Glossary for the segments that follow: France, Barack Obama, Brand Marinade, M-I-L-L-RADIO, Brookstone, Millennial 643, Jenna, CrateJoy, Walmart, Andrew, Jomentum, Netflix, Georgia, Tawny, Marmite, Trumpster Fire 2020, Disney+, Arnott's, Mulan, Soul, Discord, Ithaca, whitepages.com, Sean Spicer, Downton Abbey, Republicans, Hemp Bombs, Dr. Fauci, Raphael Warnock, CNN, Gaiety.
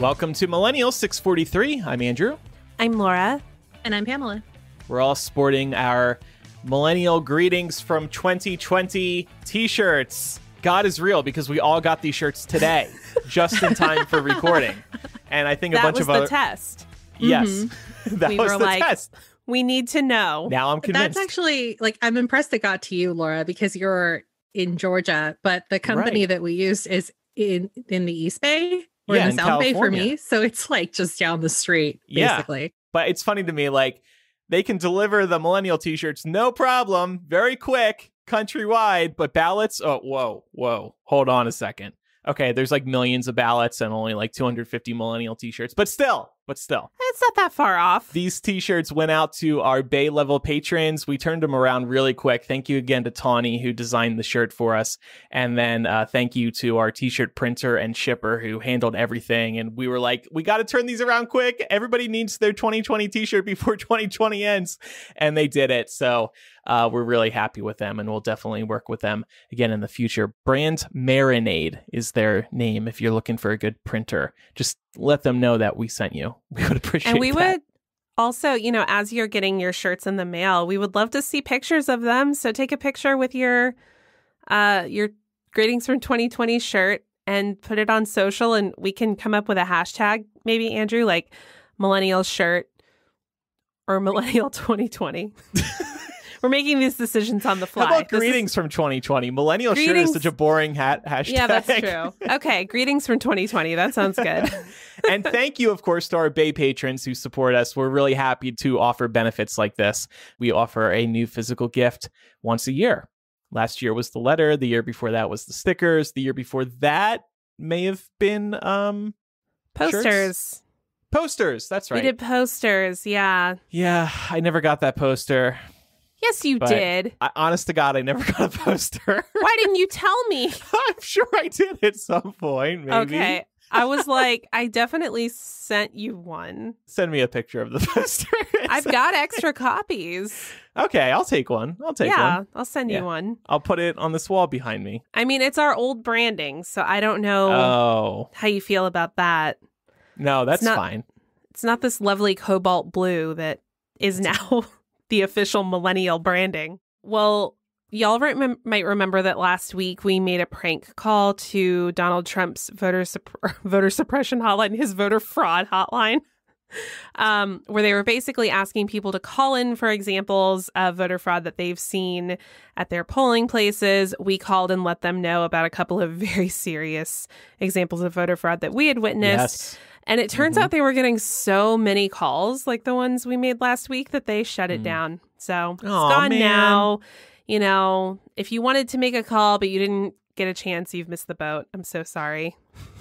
Welcome to Millennial 643. I'm Andrew. I'm Laura. And I'm Pamela. We're all sporting our Millennial Greetings from 2020 t-shirts. God is real, because we all got these shirts today, just in time for recording. And I think that a bunch of other... Test. Yes, mm-hmm. That was the test. We need to know. Now I'm convinced. That's actually, like, I'm impressed it got to you, Laura, because you're in Georgia, but the company that we used is in the East Bay, or in the South Bay for me. So it's like just down the street, basically. Yeah. But it's funny to me, like, they can deliver the millennial t-shirts, no problem, very quick, countrywide, but ballots, oh, whoa, hold on a second. Okay, there's like millions of ballots and only like 250 millennial t-shirts, but still. It's not that far off. These t-shirts went out to our Bay level patrons. We turned them around really quick. Thank you again to Tawny, who designed the shirt for us. And then thank you to our t-shirt printer and shipper, who handled everything. And we were like, we got to turn these around quick. Everybody needs their 2020 t-shirt before 2020 ends. And they did it. So we're really happy with them, and we'll definitely work with them again in the future. Brand Marinade is their name if you're looking for a good printer. Just let them know that we sent you. We would appreciate it. And we would also, you know, as you're getting your shirts in the mail, we would love to see pictures of them. So take a picture with your Greetings from 2020 shirt and put it on social, and we can come up with a hashtag, maybe, Andrew, like millennial shirt or millennial 2020. We're making these decisions on the fly. How about greetings from 2020? Millennial shirt is such a boring hashtag. Yeah, that's true. Okay, greetings from 2020. That sounds good. And thank you, of course, to our Bay patrons who support us. We're really happy to offer benefits like this. We offer a new physical gift once a year. Last year was the letter. The year before that was the stickers. The year before that may have been posters. Shirts? Posters. That's right. We did posters. Yeah. Yeah. I never got that poster. Yes, you did. Honest to God, I never got a poster. Why didn't you tell me? I'm sure I did at some point, maybe. Okay. I was like, I definitely sent you one. Send me a picture of the poster. I've got extra copies. Okay, I'll take one. I'll take one. I'll send you one. I'll put it on this wall behind me. I mean, it's our old branding, so I don't know how you feel about that. No, that's fine. It's not this lovely cobalt blue that is now... the official millennial branding. Well, y'all might remember that last week we made a prank call to Donald Trump's voter suppression hotline, his voter fraud hotline, where they were basically asking people to call in for examples of voter fraud that they've seen at their polling places. We called and let them know about a couple of very serious examples of voter fraud that we had witnessed. Yes. And it turns out they were getting so many calls, like the ones we made last week, that they shut it down. So it's gone now. You know, if you wanted to make a call, but you didn't get a chance, you've missed the boat. I'm so sorry.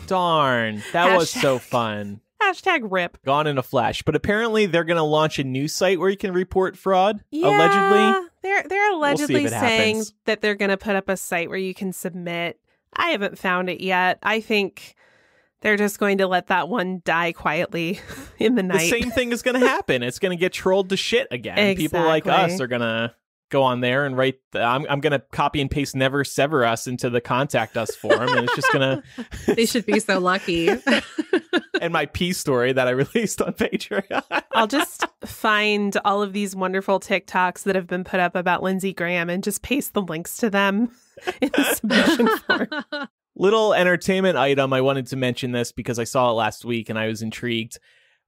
Darn. That was so fun. Hashtag rip. Gone in a flash. But apparently they're going to launch a new site where you can report fraud, allegedly. They're allegedly saying that they're going to put up a site where you can submit. I haven't found it yet. I think... they're just going to let that one die quietly in the night. The same thing is going to happen. It's going to get trolled to shit again. Exactly. People like us are going to go on there and write. I'm going to copy and paste "Never Sever Us" into the contact us form, and it's just going to. They should be so lucky. And my pee story that I released on Patreon. I'll just find all of these wonderful TikToks that have been put up about Lindsey Graham and just paste the links to them in the submission form. Little entertainment item. I wanted to mention this because I saw it last week and I was intrigued.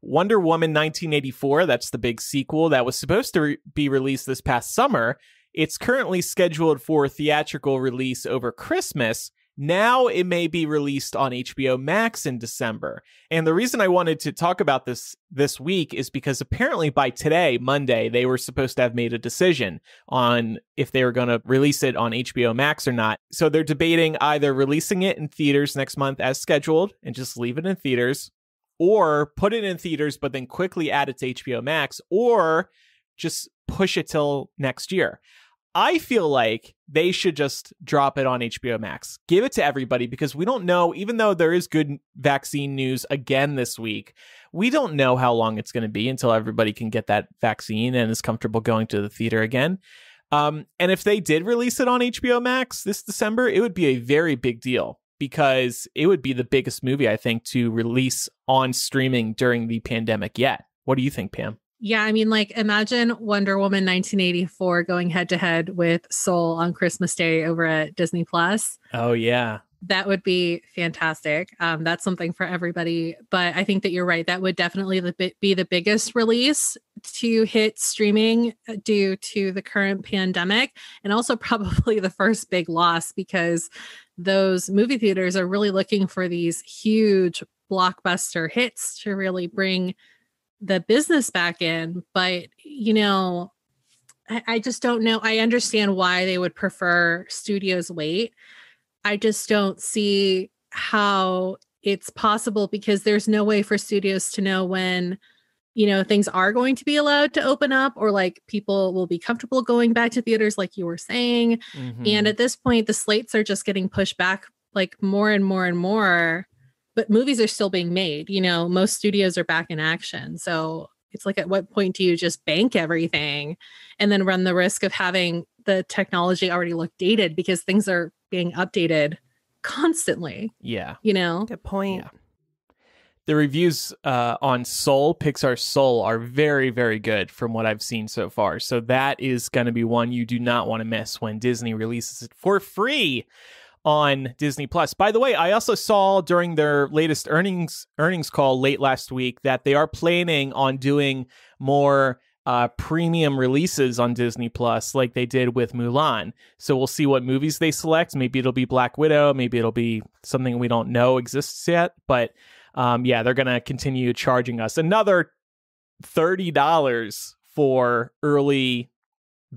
Wonder Woman 1984, that's the big sequel that was supposed to be released this past summer. It's currently scheduled for theatrical release over Christmas. Now it may be released on HBO Max in December. And the reason I wanted to talk about this week is because apparently by today, Monday, they were supposed to have made a decision on if they were going to release it on HBO Max or not. So they're debating either releasing it in theaters next month as scheduled and just leave it in theaters, or put it in theaters but then quickly add it to HBO Max, or just push it till next year. I feel like they should just drop it on HBO Max. Give it to everybody, because we don't know, even though there is good vaccine news again this week, we don't know how long it's going to be until everybody can get that vaccine and is comfortable going to the theater again. And if they did release it on HBO Max this December, it would be a very big deal, because it would be the biggest movie, I think, to release on streaming during the pandemic yet. What do you think, Pam? Yeah, I mean, like, imagine Wonder Woman 1984 going head to head with Soul on Christmas Day over at Disney Plus. Oh, yeah. That would be fantastic. That's something for everybody. But I think that you're right. That would definitely be the biggest release to hit streaming due to the current pandemic, and also probably the first big loss, because those movie theaters are really looking for these huge blockbuster hits to really bring the business back in. But, you know, I just don't know. I understand why they would prefer studios wait. I just don't see how it's possible, because there's no way for studios to know when, you know, things are going to be allowed to open up, or like people will be comfortable going back to theaters, like you were saying. Mm-hmm. And at this point, the slates are just getting pushed back like more and more and more, but movies are still being made. You know, most studios are back in action. So it's like, at what point do you just bank everything and then run the risk of having the technology already look dated, because things are being updated constantly? Yeah. You know? Good point. Yeah. The reviews on Soul, Pixar's Soul, are very, very good from what I've seen so far. So that is going to be one you do not want to miss when Disney releases it for free on Disney Plus. By the way, I also saw during their latest earnings call late last week that they are planning on doing more premium releases on Disney Plus, like they did with Mulan. So we'll see what movies they select. Maybe it'll be Black Widow. Maybe it'll be something we don't know exists yet. But yeah, they're going to continue charging us another $30 for early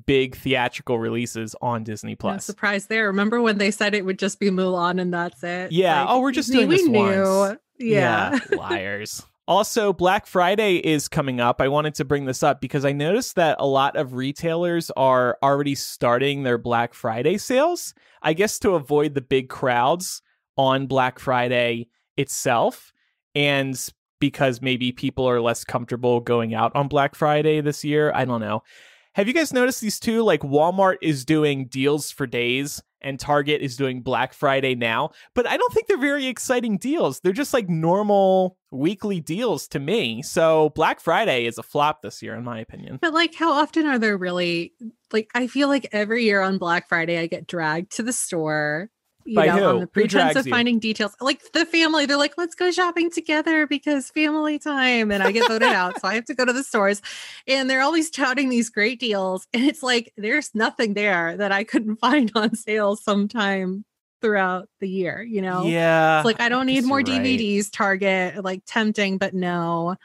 big theatrical releases on Disney Plus. No surprise there. Remember when they said it would just be Mulan and that's it? Yeah. Like, oh, we're just doing this once. Yeah. Liars. Also, Black Friday is coming up. I wanted to bring this up because I noticed that a lot of retailers are already starting their Black Friday sales, I guess to avoid the big crowds on Black Friday itself, and because maybe people are less comfortable going out on Black Friday this year. I don't know. Have you guys noticed these two? Like, Walmart is doing deals for days, and Target is doing Black Friday now, but I don't think they're very exciting deals. They're just like normal weekly deals to me. So Black Friday is a flop this year, in my opinion. But like, how often are there really, like, I feel like every year on Black Friday, I get dragged to the store, you know, on the pretense of finding details. Like the family, they're like, let's go shopping together because family time. And I get voted out. So I have to go to the stores, and they're always touting these great deals. And it's like, there's nothing there that I couldn't find on sale sometime throughout the year, you know? Yeah. It's like, I don't need more DVDs, Target. Like, tempting, but no.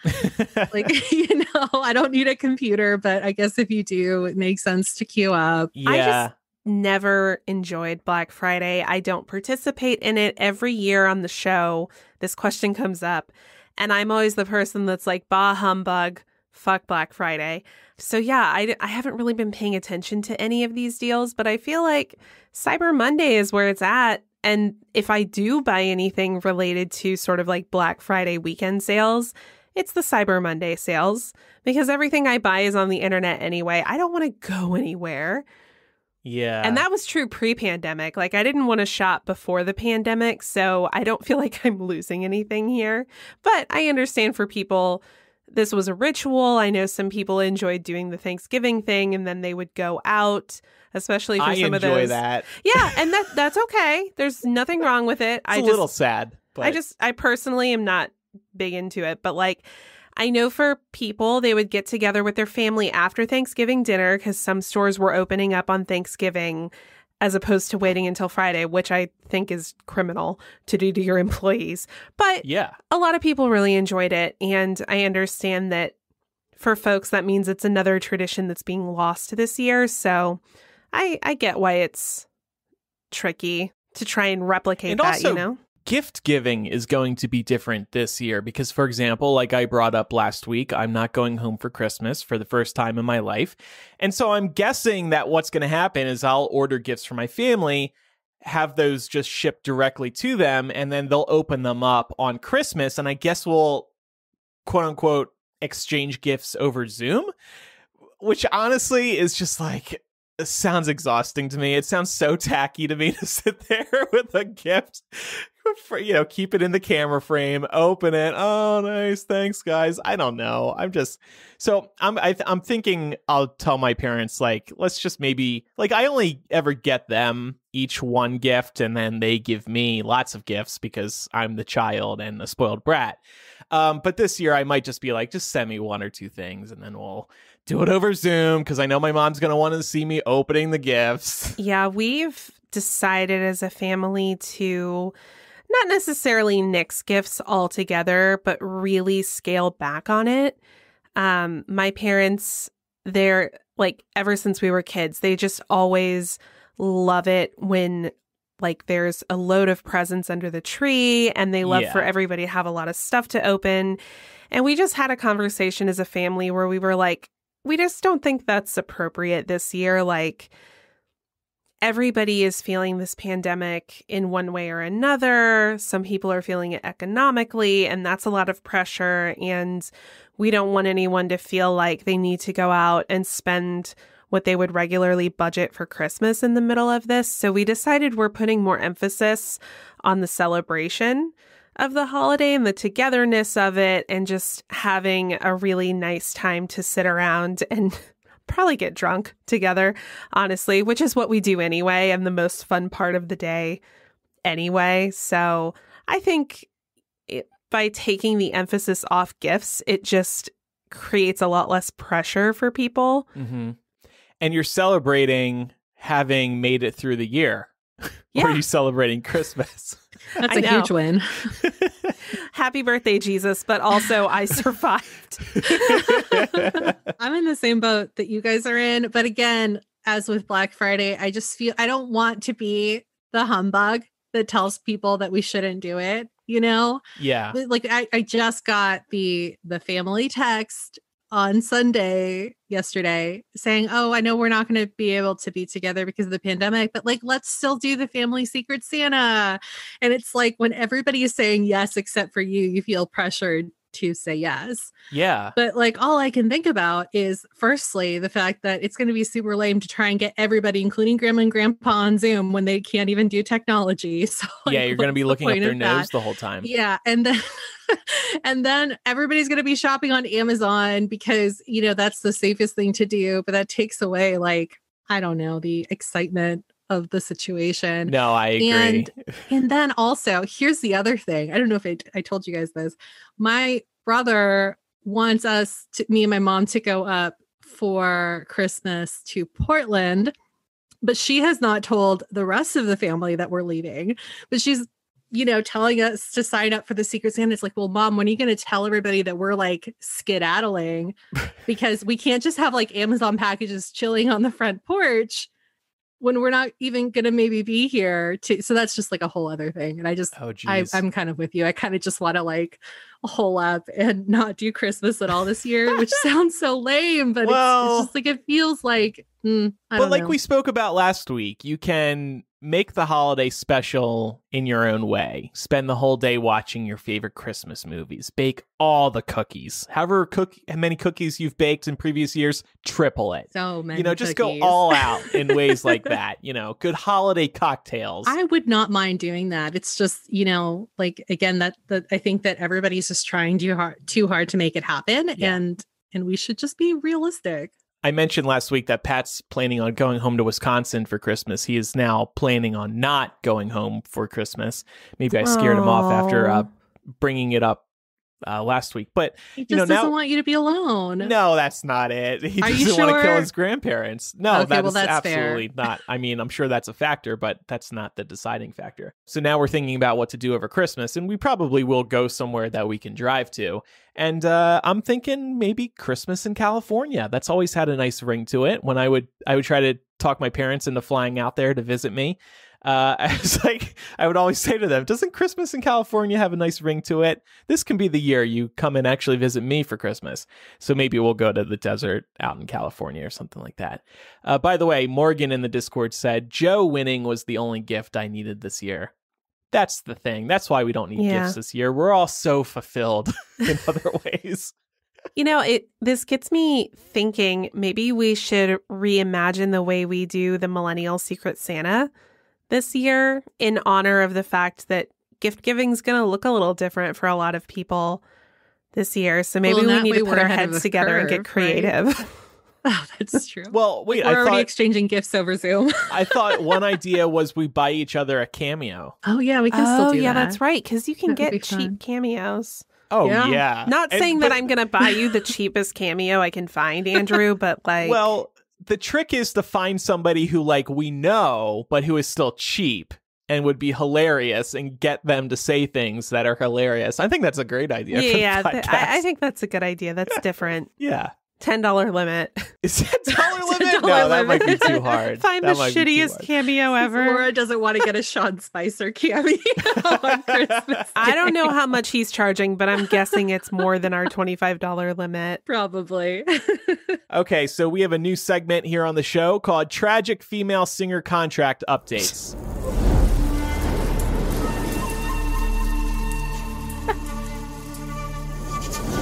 Like, you know, I don't need a computer, but I guess if you do, it makes sense to queue up. Yeah. Never enjoyed Black Friday. I don't participate in it. Every year on the show, this question comes up, and I'm always the person that's like, bah humbug, fuck Black Friday. So yeah, I haven't really been paying attention to any of these deals, but I feel like Cyber Monday is where it's at. And if I do buy anything related to sort of like Black Friday weekend sales, it's the Cyber Monday sales, because everything I buy is on the internet anyway. I don't want to go anywhere. Yeah. And that was true pre-pandemic. Like, I didn't want to shop before the pandemic, so I don't feel like I'm losing anything here. But I understand for people, this was a ritual. I know some people enjoyed doing the Thanksgiving thing, and then they would go out, especially for some of those. I enjoy that. Yeah, and that's okay. There's nothing wrong with it. It's a little sad. But I personally am not big into it, but like, I know for people, they would get together with their family after Thanksgiving dinner, because some stores were opening up on Thanksgiving as opposed to waiting until Friday, which I think is criminal to do to your employees. But yeah, a lot of people really enjoyed it. And I understand that for folks, that means it's another tradition that's being lost this year. So I get why it's tricky to try and replicate and that, also, you know? Gift giving is going to be different this year because, for example, like I brought up last week, I'm not going home for Christmas for the first time in my life. And so I'm guessing that what's going to happen is I'll order gifts for my family, have those just shipped directly to them, and then they'll open them up on Christmas. And I guess we'll, quote unquote, exchange gifts over Zoom, which honestly is just like, It sounds exhausting to me. It sounds so tacky to me to sit there with a gift, you know, keep it in the camera frame, open it. Oh, nice. Thanks, guys. I don't know. I'm just, so I'm thinking I'll tell my parents, like, let's just maybe, like, I only ever get them each one gift, and then they give me lots of gifts because I'm the child and the spoiled brat. But this year I might just be like, just send me one or two things, and then we'll do it over Zoom, because I know my mom's going to want to see me opening the gifts. Yeah, we've decided as a family to not necessarily nix gifts altogether, but really scale back on it. My parents, they're like, ever since we were kids, they just always love it when like there's a load of presents under the tree, and they love for everybody to have a lot of stuff to open. And we just had a conversation as a family where we were like, we just don't think that's appropriate this year. Like, everybody is feeling this pandemic in one way or another. Some people are feeling it economically, and that's a lot of pressure. And we don't want anyone to feel like they need to go out and spend what they would regularly budget for Christmas in the middle of this. So we decided we're putting more emphasis on the celebration of the holiday and the togetherness of it, and just having a really nice time to sit around and probably get drunk together, honestly, which is what we do anyway, and the most fun part of the day anyway. So I think by taking the emphasis off gifts, it just creates a lot less pressure for people. Mm-hmm. And you're celebrating having made it through the year. Yeah. Or are you celebrating Christmas? That's a huge win. Happy birthday, Jesus, but also I survived. I'm in the same boat that you guys are in. But again, as with Black Friday, I just feel I don't want to be the humbug that tells people that we shouldn't do it, you know? Yeah. Like I just got the family text on Sunday yesterday saying, oh, I know we're not going to be able to be together because of the pandemic, but like, let's still do the family secret Santa. And it's like, when everybody is saying yes, except for you, you feel pressured to say yes. Yeah. But like, all I can think about is firstly, the fact that it's going to be super lame to try and get everybody, including grandma and grandpa, on Zoom when they can't even do technology. So like, yeah, you're going to be looking up their nose the whole time. Yeah. And then everybody's going to be shopping on Amazon because, you know, that's the safest thing to do. But that takes away, like, I don't know, the excitement of the situation. No, I agree. And then also, here's the other thing. I don't know if I told you guys this. My brother wants me and my mom to go up for Christmas to Portland, but she has not told the rest of the family that we're leaving, but she's, you know, telling us to sign up for the Secret Santa. It's like, well, Mom, when are you going to tell everybody that we're like skedaddling? Because we can't just have like Amazon packages chilling on the front porch when we're not even going to maybe be here to. So that's just like a whole other thing. And I just, I'm kind of with you. I kind of just want to like hole up and not do Christmas at all this year, which sounds so lame, but well, it's just like, it feels like, I don't know. We spoke about last week, you can make the holiday special in your own way. Spend the whole day watching your favorite Christmas movies. Bake all the cookies. However many cookies you've baked in previous years, triple it. So many. You know, just go all out in ways like that. You know, good holiday cocktails. I would not mind doing that. It's just, you know, like, again, that I think that everybody's just trying too hard to make it happen. Yeah. And we should just be realistic. I mentioned last week that Pat's planning on going home to Wisconsin for Christmas. He is now planning on not going home for Christmas. Maybe I scared him off after bringing it up last week. But he just doesn't want you to be alone. No, that's not it. He doesn't want to kill his grandparents. No, okay, that's absolutely fair. Not. I mean, I'm sure that's a factor, but that's not the deciding factor. So now we're thinking about what to do over Christmas, and we probably will go somewhere that we can drive to. And I'm thinking maybe Christmas in California. That's always had a nice ring to it. When I would try to talk my parents into flying out there to visit me. I would always say to them, doesn't Christmas in California have a nice ring to it? This can be the year you come and actually visit me for Christmas. So maybe we'll go to the desert out in California or something like that. By the way, Morgan in the Discord said, Joe winning was the only gift I needed this year. That's the thing. That's why we don't need gifts this year. We're all so fulfilled in other ways. You know, this gets me thinking maybe we should reimagine the way we do the Millennial Secret Santa this year in honor of the fact that gift giving is going to look a little different for a lot of people this year. So maybe we need to put our heads together and get creative. Right? Oh, that's true. Well, wait, we're already exchanging gifts over Zoom. I thought one idea was we buy each other a cameo. Oh, yeah, we can still do that. Oh, yeah, that's right, because you can get cheap cameos. Oh, yeah. Not saying that I'm going to buy you the cheapest cameo I can find, Andrew, but like... Well, the trick is to find somebody who, like, we know, but who is still cheap and would be hilarious and get them to say things that are hilarious. I think that's a great idea. Yeah, for the podcast. I think that's a good idea. That's different. Yeah. $10 limit. Is that $10 limit? No, that might be too hard. Find the shittiest cameo ever. Laura doesn't want to get a Sean Spicer cameo on Christmas Day. I don't know how much he's charging, but I'm guessing it's more than our $25 limit. Probably. Okay, so we have a new segment here on the show called Tragic Female Singer Contract Updates.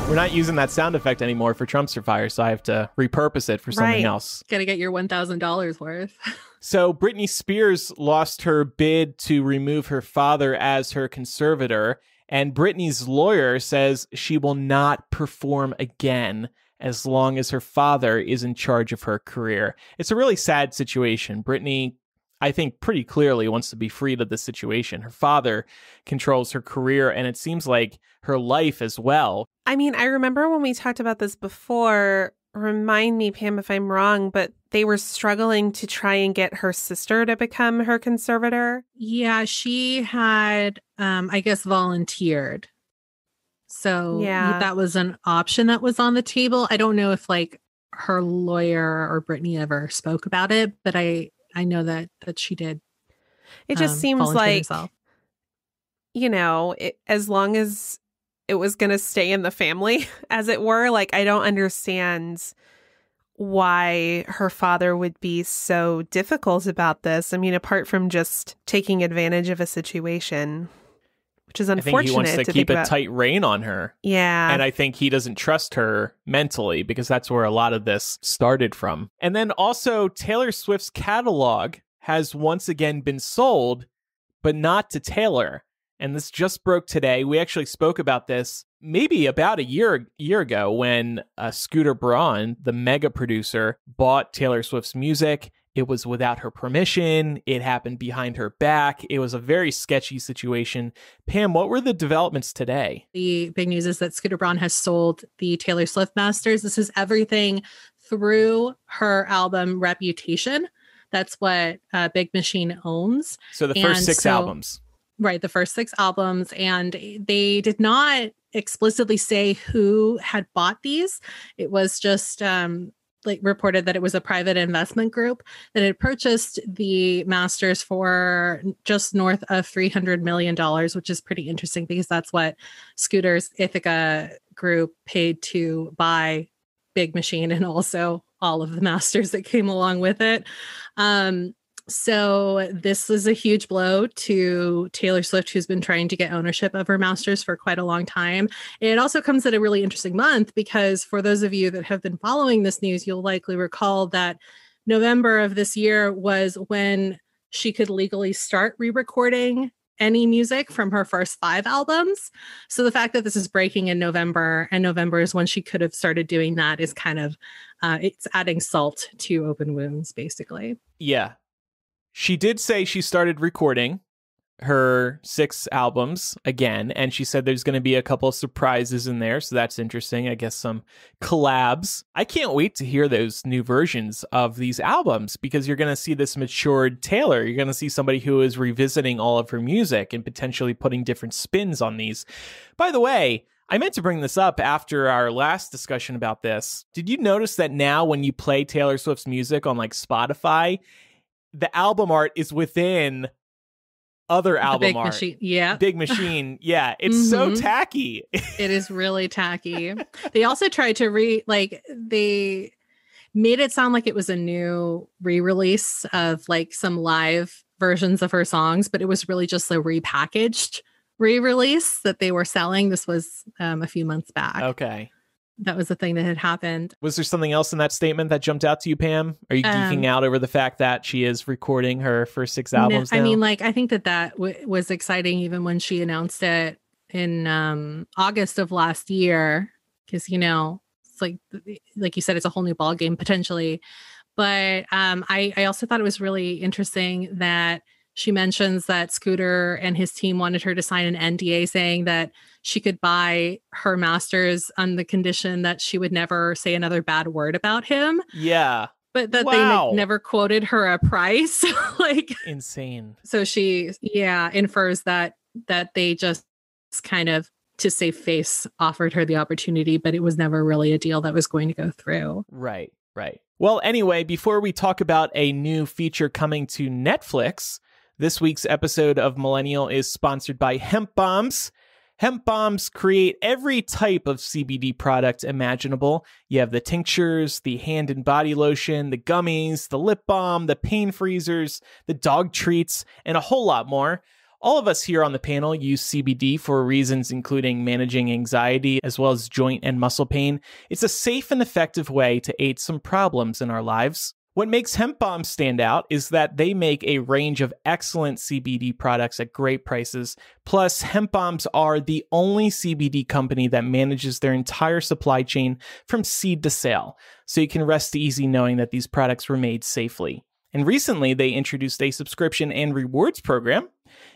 We're not using that sound effect anymore for Trumpster Fire, so I have to repurpose it for something else. Gotta get your $1,000 worth. So Britney Spears lost her bid to remove her father as her conservator, and Britney's lawyer says she will not perform again as long as her father is in charge of her career. It's a really sad situation. Britney, I think, pretty clearly wants to be freed of the situation. Her father controls her career, and it seems like her life as well. I mean, I remember when we talked about this before, remind me, Pam, if I'm wrong, but they were struggling to try and get her sister to become her conservator. Yeah, she had, I guess, volunteered. So yeah, that was an option that was on the table. I don't know if like her lawyer or Britney ever spoke about it, but I know that she did. It just seems like, you know, as long as it was going to stay in the family, as it were, like, I don't understand why her father would be so difficult about this. I mean, apart from just taking advantage of a situation, which is unfortunate. I think he wants to keep a tight rein on her. Yeah. And I think he doesn't trust her mentally, because that's where a lot of this started from. And then also Taylor Swift's catalog has once again been sold, but not to Taylor. And this just broke today. We actually spoke about this maybe about a year ago when Scooter Braun, the mega producer, bought Taylor Swift's music. It was without her permission. It happened behind her back. It was a very sketchy situation. Pam, what were the developments today? The big news is that Scooter Braun has sold the Taylor Swift masters. This is everything through her album Reputation. That's what Big Machine owns. So the first six albums. Right, the first six albums. And they did not explicitly say who had bought these. It was just... like reported that it was a private investment group that had purchased the masters for just north of $300 million, which is pretty interesting because that's what Scooter's Ithaca group paid to buy Big Machine and also all of the masters that came along with it. So this is a huge blow to Taylor Swift, who's been trying to get ownership of her masters for quite a long time. It also comes at a really interesting month because for those of you that have been following this news, you'll likely recall that November of this year was when she could legally start re-recording any music from her first five albums. So the fact that this is breaking in November, and November is when she could have started doing that, is kind of, it's adding salt to open wounds, basically. Yeah. She did say she started recording her six albums again, and she said there's going to be a couple of surprises in there, so that's interesting. I guess some collabs. I can't wait to hear those new versions of these albums, because you're going to see this matured Taylor. You're going to see somebody who is revisiting all of her music and potentially putting different spins on these. By the way, I meant to bring this up after our last discussion about this. Did you notice that now when you play Taylor Swift's music on like Spotify, the album art is within other album art. Machine, yeah. Big Machine. Yeah. It's so tacky. It is really tacky. They also tried to they made it sound like it was a new re-release of like some live versions of her songs, but it was really just a repackaged re-release that they were selling. This was a few months back. Okay. that was the thing that had happened. Was there something else in that statement that jumped out to you, Pam? Are you geeking out over the fact that she is recording her first 6 albums now? I mean, like, I think that was exciting even when she announced it in August of last year, because, you know, it's like you said, it's a whole new ball game potentially. But I also thought it was really interesting that she mentions that Scooter and his team wanted her to sign an NDA saying that she could buy her masters on the condition that she would never say another bad word about him. Yeah. But that they never quoted her a price. Like, insane. So she, infers that they just kind of, to save face, offered her the opportunity, but it was never really a deal that was going to go through. Right, right. Well, anyway, before we talk about a new feature coming to Netflix, this week's episode of Millennial is sponsored by Hemp Bombs. Hemp Bombs create every type of CBD product imaginable. You have the tinctures, the hand and body lotion, the gummies, the lip balm, the pain freezers, the dog treats, and a whole lot more. All of us here on the panel use CBD for reasons including managing anxiety as well as joint and muscle pain. It's a safe and effective way to aid some problems in our lives. What makes Hemp Bombs stand out is that they make a range of excellent CBD products at great prices. Plus, Hemp Bombs are the only CBD company that manages their entire supply chain from seed to sale, so you can rest easy knowing that these products were made safely. And recently, they introduced a subscription and rewards program.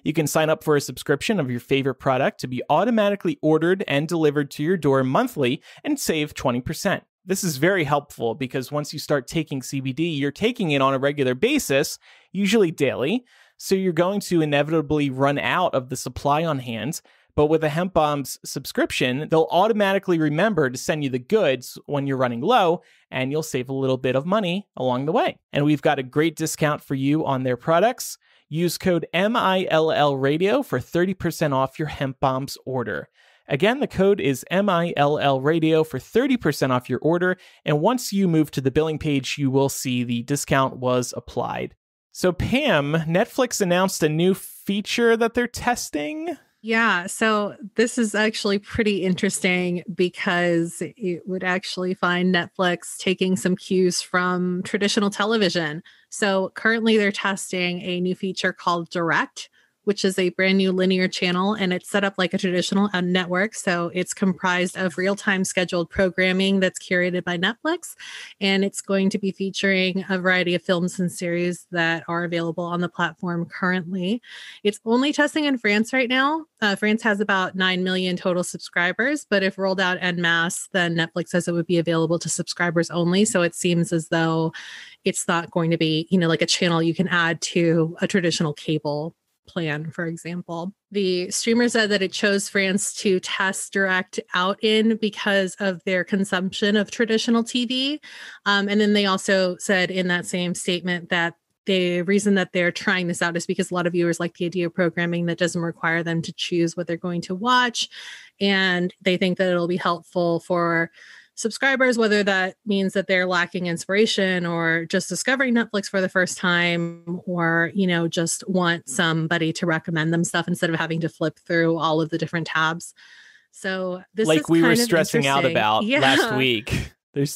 You can sign up for a subscription of your favorite product to be automatically ordered and delivered to your door monthly and save 20%. This is very helpful because once you start taking CBD, you're taking it on a regular basis, usually daily, so you're going to inevitably run out of the supply on hand. But with a Hemp Bombs subscription, they'll automatically remember to send you the goods when you're running low, and you'll save a little bit of money along the way. And we've got a great discount for you on their products. Use code M-I-L-L radio for 30% off your Hemp Bombs order. Again, the code is M-I-L-L radio for 30% off your order. And once you move to the billing page, you will see the discount was applied. So Pam, Netflix announced a new feature that they're testing. Yeah, so this is actually pretty interesting because it would actually find Netflix taking some cues from traditional television. So currently they're testing a new feature called Direct, which is a brand new linear channel, and it's set up like a traditional network. So it's comprised of real-time scheduled programming that's curated by Netflix, and it's going to be featuring a variety of films and series that are available on the platform currently. It's only testing in France right now. France has about 9 million total subscribers, but if rolled out en masse, then Netflix says it would be available to subscribers only. So it seems as though it's not going to be, you know, like a channel you can add to a traditional cable plan, for example. The streamer said that it chose France to test Direct out in because of their consumption of traditional TV. And then they also said in that same statement that the reason that they're trying this out is because a lot of viewers like the idea of programming that doesn't require them to choose what they're going to watch. And they think that it'll be helpful for subscribers, whether that means that they're lacking inspiration or just discovering Netflix for the first time, or, you know, just want somebody to recommend them stuff instead of having to flip through all of the different tabs. So this is we were stressing out about last week.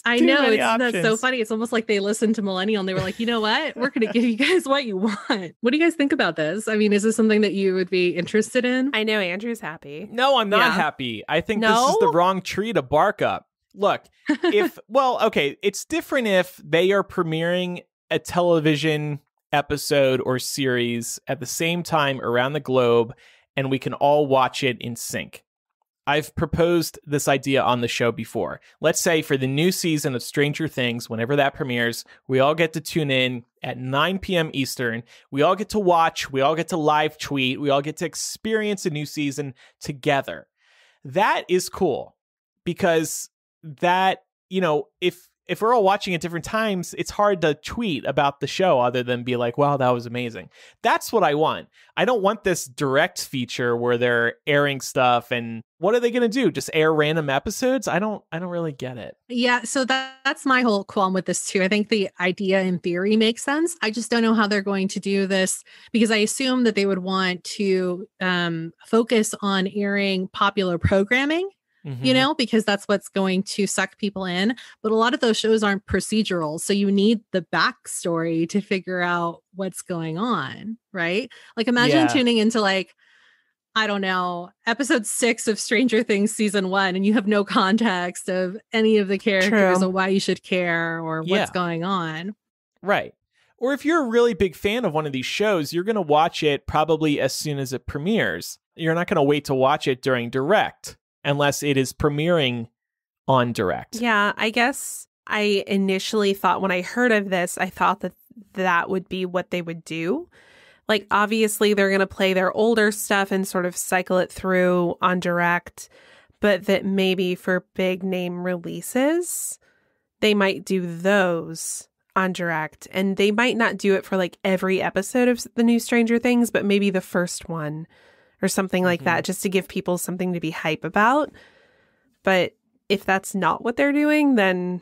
I know, that's so funny. It's almost like they listened to Millennial and they were like, you know what, we're going to give you guys what you want. What do you guys think about this? I mean, is this something that you would be interested in? I know Andrew's happy. No, I'm not happy. I think this is the wrong tree to bark up. Look, it's different if they are premiering a television episode or series at the same time around the globe, and we can all watch it in sync. I've proposed this idea on the show before. Let's say for the new season of Stranger Things, whenever that premieres, we all get to tune in at 9 p.m. Eastern. We all get to watch, we all get to live tweet, we all get to experience a new season together. That is cool because that, you know, if we're all watching at different times, it's hard to tweet about the show other than be like, wow, that was amazing. That's what I want. I don't want this Direct feature where they're airing stuff and what are they going to do? Just air random episodes? I don't really get it. Yeah, so that's my whole qualm with this too. I think the idea in theory makes sense. I just don't know how they're going to do this because I assume that they would want to focus on airing popular programming. you know, because that's what's going to suck people in. But a lot of those shows aren't procedural. So you need the backstory to figure out what's going on, right? Like imagine tuning into like, I don't know, episode 6 of Stranger Things season 1, and you have no context of any of the characters or why you should care or what's going on. Right. Or if you're a really big fan of one of these shows, you're going to watch it probably as soon as it premieres. You're not going to wait to watch it during Direct unless it is premiering on Direct. Yeah, I guess I initially thought when I heard of this, I thought that that would be what they would do. Like, obviously, they're going to play their older stuff and sort of cycle it through on Direct, but that maybe for big name releases, they might do those on Direct. And they might not do it for like every episode of the new Stranger Things, but maybe the first one or something like that, just to give people something to be hype about. But if that's not what they're doing, then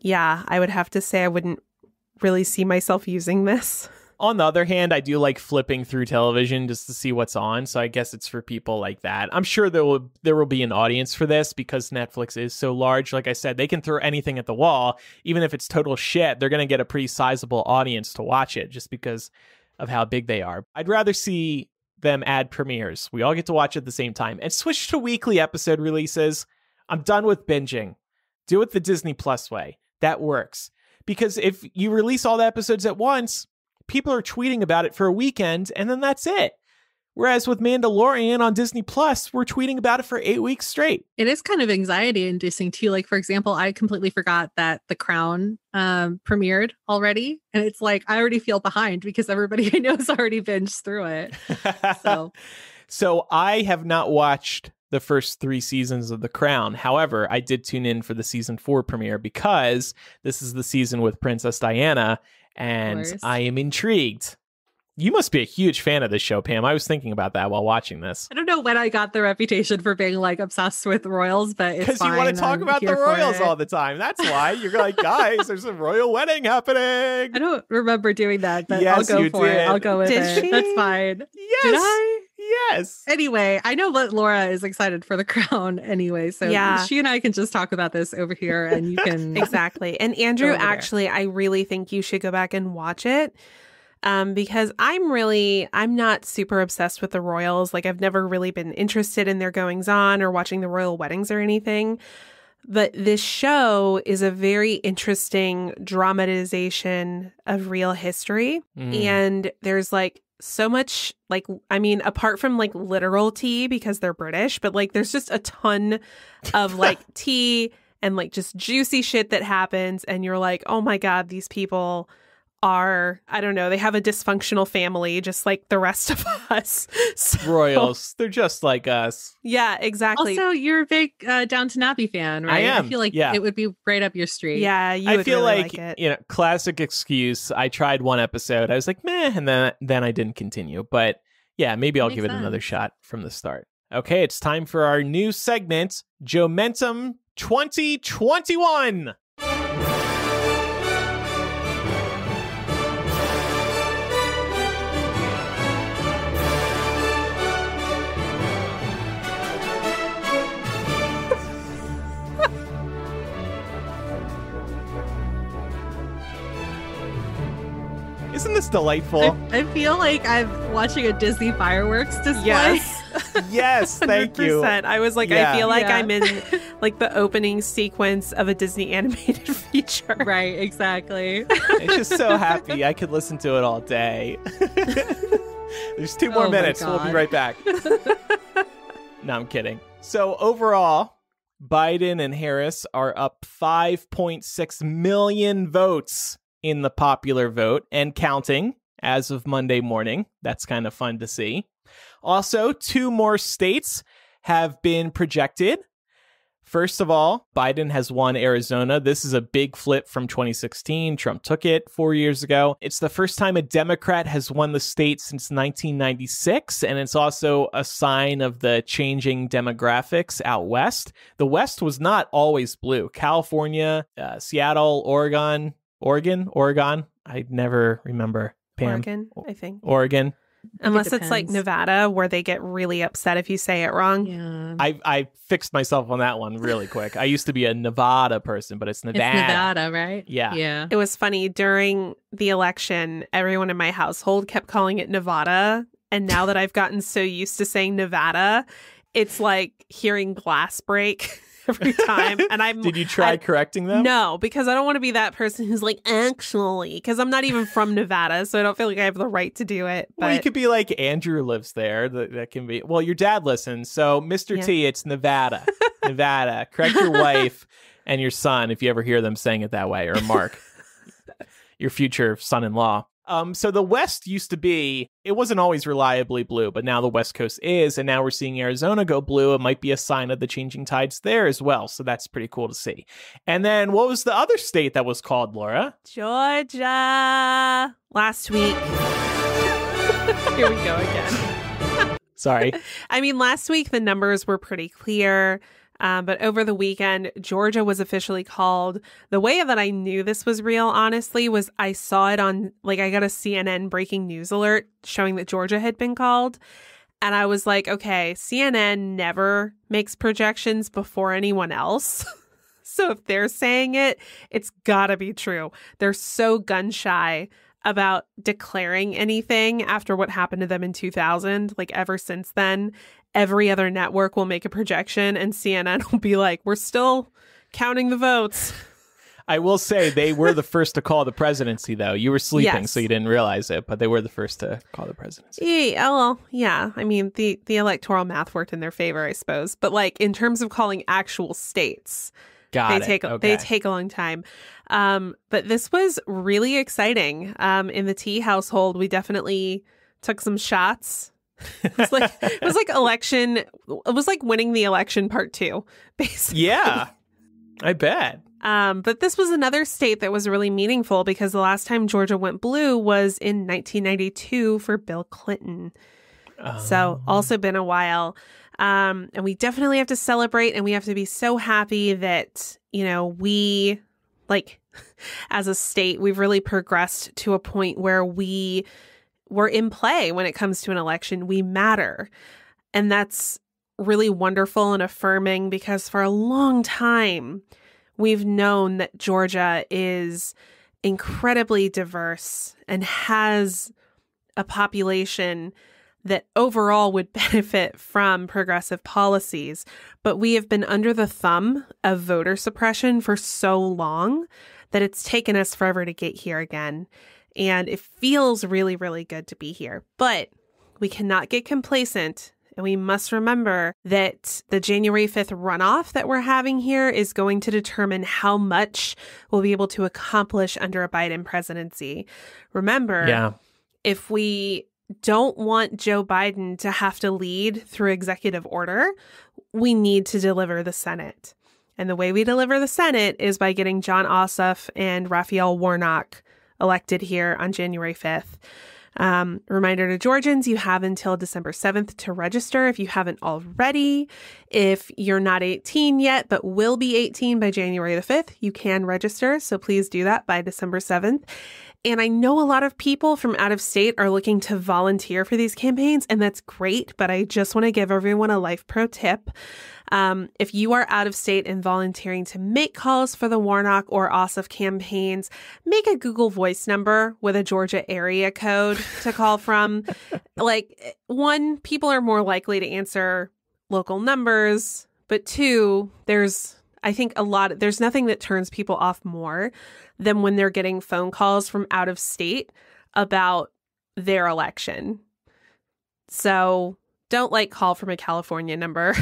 yeah, I would have to say I wouldn't really see myself using this. On the other hand, I do like flipping through television just to see what's on. So I guess it's for people like that. I'm sure there will be an audience for this because Netflix is so large. Like I said, they can throw anything at the wall. Even if it's total shit, they're going to get a pretty sizable audience to watch it just because of how big they are. I'd rather see them add premieres. We all get to watch at the same time and switch to weekly episode releases. I'm done with binging. Do it the Disney Plus way. That works. Because if you release all the episodes at once, people are tweeting about it for a weekend, and then that's it. Whereas with Mandalorian on Disney Plus, we're tweeting about it for 8 weeks straight. It is kind of anxiety-inducing, too. Like, for example, I completely forgot that The Crown premiered already. And it's like, I already feel behind because everybody I know has already binged through it. So I have not watched the first 3 seasons of The Crown. However, I did tune in for the season 4 premiere because this is the season with Princess Diana. And I am intrigued. You must be a huge fan of this show, Pam. I was thinking about that while watching this. I don't know when I got the reputation for being like obsessed with royals, but it's because you want to talk about the royals all the time. That's why you're like, guys, there's a royal wedding happening. I don't remember doing that, but yes, I'll go for it. I'll go with it. That's fine. Yes. Did I? Yes. Anyway, I know that Laura is excited for The Crown anyway. So she and I can just talk about this over here and you can. Exactly. And Andrew, actually, there. I really think you should go back and watch it because I'm not super obsessed with the royals. Like I've never really been interested in their goings on or watching the royal weddings or anything. But this show is a very interesting dramatization of real history. And there's like so much, like, I mean, apart from like literal tea because they're British, but like there's just a ton of like tea and like just juicy shit that happens. And you're like, oh my God, these people are, I don't know, they have a dysfunctional family just like the rest of us. Royals, they're just like us. Yeah, exactly. Also, you're a big Downton Abbey fan, right? I am. I feel like it would be right up your street. Yeah, I feel really like it. You know, classic excuse. I tried one episode, I was like, meh, and then I didn't continue. But yeah, maybe I'll give it another shot from the start. Okay, it's time for our new segment, Jomentum 2021. Isn't this delightful? I feel like I'm watching a Disney fireworks display. Yes, yes, thank you. I was like, I feel like I'm in like the opening sequence of a Disney animated feature. Right, exactly. It's just so happy. I could listen to it all day. There's 2 more minutes. We'll be right back. No, I'm kidding. So overall, Biden and Harris are up 5.6 million votes in the popular vote and counting as of Monday morning. That's kind of fun to see. Also, 2 more states have been projected. First of all, Biden has won Arizona. This is a big flip from 2016. Trump took it 4 years ago. It's the first time a Democrat has won the state since 1996, and it's also a sign of the changing demographics out west. The West was not always blue. California, Seattle, Oregon. I never remember, Pam. Oregon, I think. Oregon. Unless it's like Nevada where they get really upset if you say it wrong. Yeah. I fixed myself on that one really quick. I used to be a Nevada person, but it's Nevada. It's Nevada, right? Yeah. Yeah. It was funny. During the election, everyone in my household kept calling it Nevada. And now that I've gotten so used to saying Nevada, it's like hearing glass break every time. And I'm Did you try correcting them? No, because I don't want to be that person who's like, actually, because I'm not even from Nevada, so I don't feel like I have the right to do it. But... Well, you could be like, Andrew lives there. That can be. Well, your dad listens. So, Mr. T, it's Nevada. Nevada. Correct your wife and your son if you ever hear them saying it that way, or Mark, your future son-in-law. So the West used to be, it wasn't always reliably blue, but now the West Coast is, and now we're seeing Arizona go blue. It might be a sign of the changing tides there as well. So that's pretty cool to see. And then what was the other state that was called, Laura? Georgia. Last week. Here we go again. Sorry. I mean, last week the numbers were pretty clear. But over the weekend, Georgia was officially called. The way that I knew this was real, honestly, was I saw it on, like, I got a CNN breaking news alert showing that Georgia had been called. And I was like, okay, CNN never makes projections before anyone else. So if they're saying it, it's gotta be true. They're so gun shy about declaring anything after what happened to them in 2000, like ever since then. Every other network will make a projection and CNN will be like, we're still counting the votes. I will say they were the first to call the presidency, though. You were sleeping, yes. So you didn't realize it, but they were the first to call the presidency. Yeah, well, yeah. I mean, the electoral math worked in their favor, I suppose. But like in terms of calling actual states, they take a long time. But this was really exciting. In the T household, we definitely took some shots. It was like winning the election part two, basically. Yeah, I bet. But this was another state that was really meaningful because the last time Georgia went blue was in 1992 for Bill Clinton. So also been a while. And we definitely have to celebrate, and we have to be so happy that, you know, we like as a state, we've really progressed to a point where we're in play when it comes to an election. We matter. And that's really wonderful and affirming because for a long time, we've known that Georgia is incredibly diverse and has a population that overall would benefit from progressive policies. But we have been under the thumb of voter suppression for so long that it's taken us forever to get here again. And it feels really, really good to be here. But we cannot get complacent. And we must remember that the January 5th runoff that we're having here is going to determine how much we'll be able to accomplish under a Biden presidency. Remember, if we don't want Joe Biden to have to lead through executive order, we need to deliver the Senate. And the way we deliver the Senate is by getting John Ossoff and Raphael Warnock elected here on January 5th. Reminder to Georgians, you have until December 7th to register if you haven't already. If you're not 18 yet, but will be 18 by January the 5th, you can register. So please do that by December 7th. And I know a lot of people from out of state are looking to volunteer for these campaigns, and that's great. But I just want to give everyone a life pro tip. If you are out of state and volunteering to make calls for the Warnock or Ossoff campaigns, make a Google Voice number with a Georgia area code to call from. Like, one, people are more likely to answer local numbers, but two, there's nothing that turns people off more than when they're getting phone calls from out of state about their election. So don't call from a California number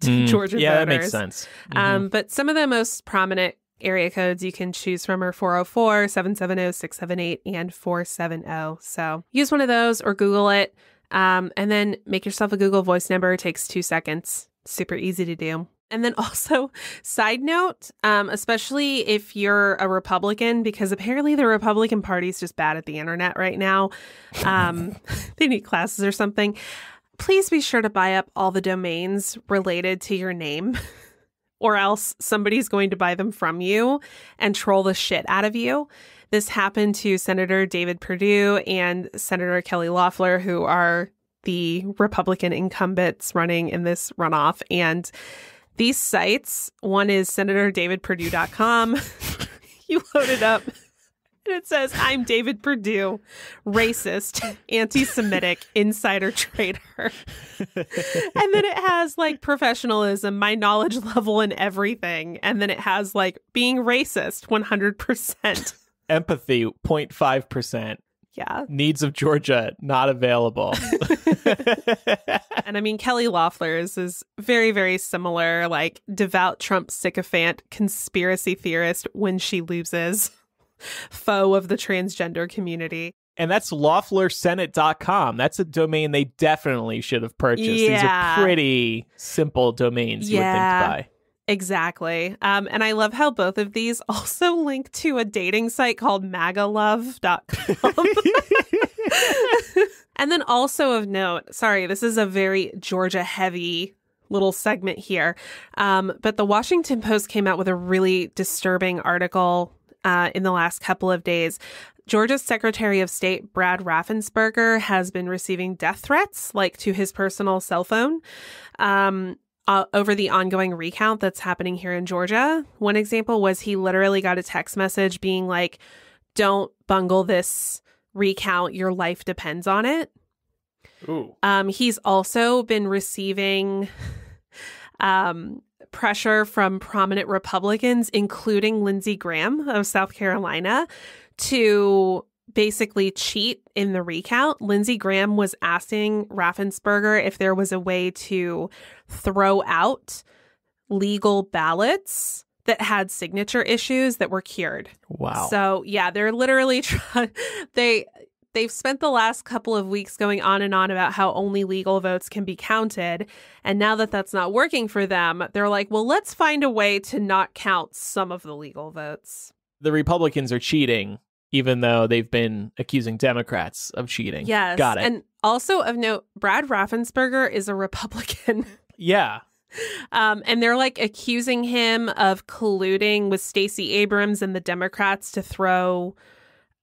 to Georgia voters. Yeah, that makes sense. But some of the most prominent area codes you can choose from are 404, 770, 678, and 470. So use one of those or Google it, and then make yourself a Google Voice number. It takes 2 seconds. Super easy to do. And then also, side note, especially if you're a Republican, because apparently the Republican Party is just bad at the internet right now. They need classes or something. Please be sure to buy up all the domains related to your name, or else somebody's going to buy them from you and troll the shit out of you. This happened to Senator David Perdue and Senator Kelly Loeffler, who are the Republican incumbents running in this runoff. And these sites, one is senatordavidperdue.com. You load it up. And it says, I'm David Perdue, racist, anti-Semitic, insider trader. And then it has like professionalism, my knowledge level and everything. And then it has like being racist, 100%. Empathy, 0.5%. Yeah. Needs of Georgia, not available. And I mean, Kelly Loeffler's is very, very similar, like devout Trump sycophant, conspiracy theorist when she loses. Foe of the transgender community. And that's LoefflerSenate.com. That's a domain they definitely should have purchased. Yeah. These are pretty simple domains you would think to buy. Exactly. And I love how both of these also link to a dating site called magalove.com. And then also of note, sorry, this is a very Georgia heavy little segment here. But the Washington Post came out with a really disturbing article in the last couple of days. Georgia's Secretary of State Brad Raffensperger has been receiving death threats, like to his personal cell phone, over the ongoing recount that's happening here in Georgia. One example was he literally got a text message being like, don't bungle this recount. Your life depends on it. Ooh. He's also been receiving pressure from prominent Republicans, including Lindsey Graham of South Carolina, to basically cheat in the recount. Lindsey Graham was asking Raffensperger if there was a way to throw out legal ballots that had signature issues that were cured. Wow. So, yeah, they're literally trying. They've spent the last couple of weeks going on and on about how only legal votes can be counted. And now that that's not working for them, they're like, well, let's find a way to not count some of the legal votes. The Republicans are cheating, even though they've been accusing Democrats of cheating. Yes. Got it. And also of note, Brad Raffensperger is a Republican. Yeah. And they're like accusing him of colluding with Stacey Abrams and the Democrats to throw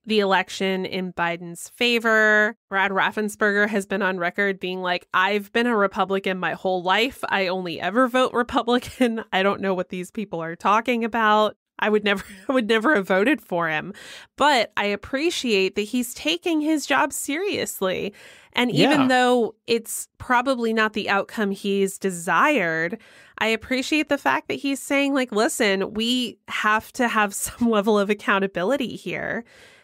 the election in Biden's favor. Brad Raffensperger has been on record being like, I've been a Republican my whole life. I only ever vote Republican. I don't know what these people are talking about. I would never have voted for him. But I appreciate that he's taking his job seriously. And even though it's probably not the outcome he's desired, I appreciate the fact that he's saying, like, listen, we have to have some level of accountability here.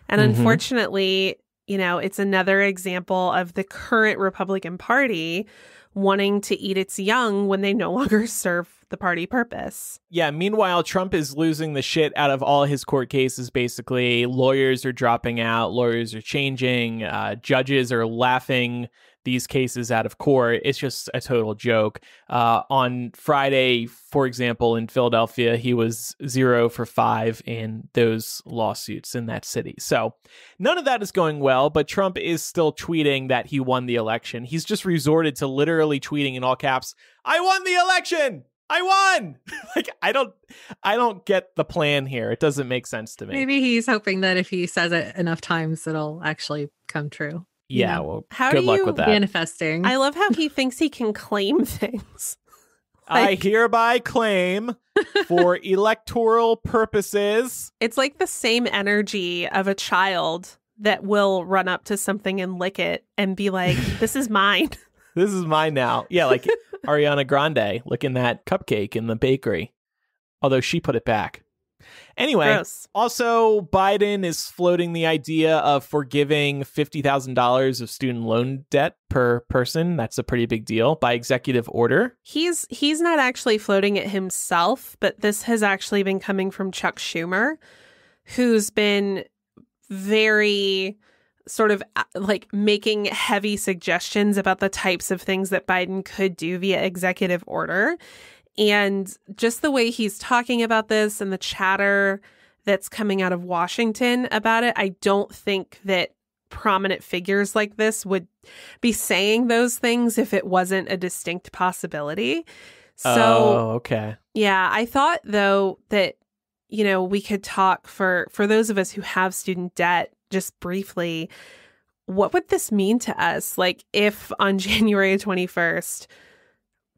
And unfortunately, you know, it's another example of the current Republican Party wanting to eat its young when they no longer serve the party purpose. Yeah. Meanwhile, Trump is losing the shit out of all his court cases, basically. Lawyers are dropping out. Lawyers are changing. Judges are laughing these cases out of court. It's just a total joke. On Friday, for example, in Philadelphia, he was 0 for 5 in those lawsuits in that city. So none of that is going well, but Trump is still tweeting that he won the election. He's just resorted to literally tweeting in all caps, I won the election! I won! Like, I don't get the plan here. It doesn't make sense to me. Maybe he's hoping that if he says it enough times, it'll actually come true. Yeah, well, good luck with that. Manifesting. I love how he thinks he can claim things. Like, I hereby claim for electoral purposes. It's like the same energy of a child that will run up to something and lick it and be like, this is mine. This is mine now. Yeah, like Ariana Grande licking that cupcake in the bakery. Although she put it back. Anyway, gross. Also, Biden is floating the idea of forgiving $50,000 of student loan debt per person. That's a pretty big deal by executive order. He's not actually floating it himself, but this has actually been coming from Chuck Schumer, who's been very sort of like making heavy suggestions about the types of things that Biden could do via executive order. And just the way he's talking about this and the chatter that's coming out of Washington about it, I don't think that prominent figures like this would be saying those things if it wasn't a distinct possibility. So, okay. Yeah, I thought, though, that you know, we could talk for those of us who have student debt, just briefly, what would this mean to us? Like, if on January 21st,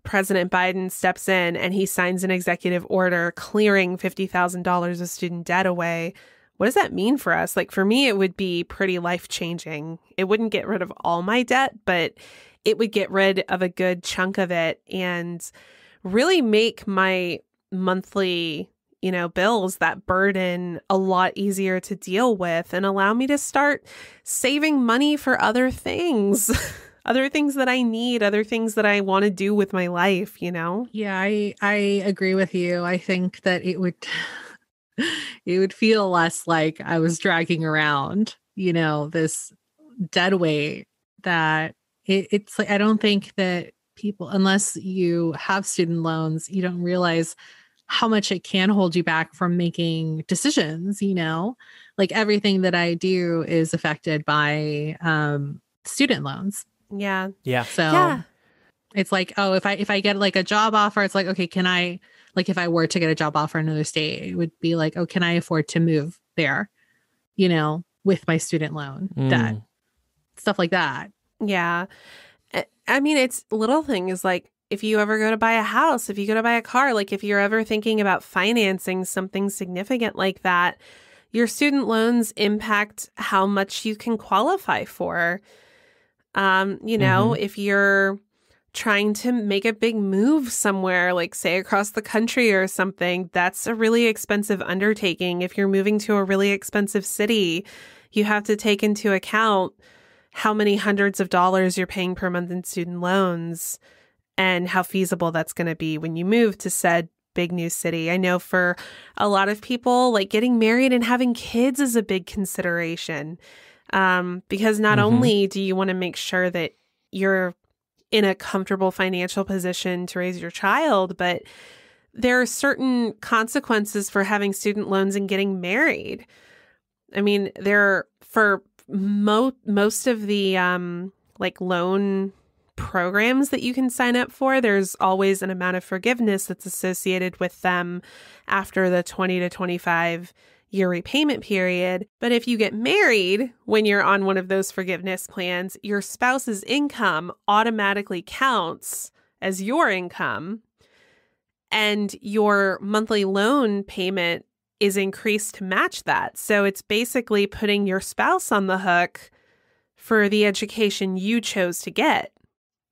President Biden steps in and he signs an executive order clearing $50,000 of student debt away, what does that mean for us? Like, for me, it would be pretty life-changing. It wouldn't get rid of all my debt, but it would get rid of a good chunk of it and really make my monthly, you know, bills, that burden, a lot easier to deal with and allow me to start saving money for other things, other things that I need, other things that I want to do with my life, you know? Yeah, I agree with you. I think that it would feel less like I was dragging around, you know, this dead weight that it's like, I don't think that people, unless you have student loans, you don't realize how much it can hold you back from making decisions, you know, like everything that I do is affected by student loans. Yeah. Yeah. So yeah. It's like, oh, if I get like a job offer, it's like, okay, can I, like, if I were to get a job offer in another state, it would be like, oh, can I afford to move there, you know, with my student loan debt, stuff like that. Yeah. I mean, it's little things like, if you ever go to buy a house, if you go to buy a car, like if you're ever thinking about financing something significant like that, your student loans impact how much you can qualify for. You know, if you're trying to make a big move somewhere, like say across the country or something, that's a really expensive undertaking. If you're moving to a really expensive city, you have to take into account how many hundreds of dollars you're paying per month in student loans and how feasible that's going to be when you move to said big new city. I know for a lot of people, like getting married and having kids is a big consideration because not only do you want to make sure that you're in a comfortable financial position to raise your child, but there are certain consequences for having student loans and getting married. I mean, for most of the like loan programs that you can sign up for, there's always an amount of forgiveness that's associated with them after the 20 to 25 year repayment period. But if you get married when you're on one of those forgiveness plans, your spouse's income automatically counts as your income, and your monthly loan payment is increased to match that. So it's basically putting your spouse on the hook for the education you chose to get.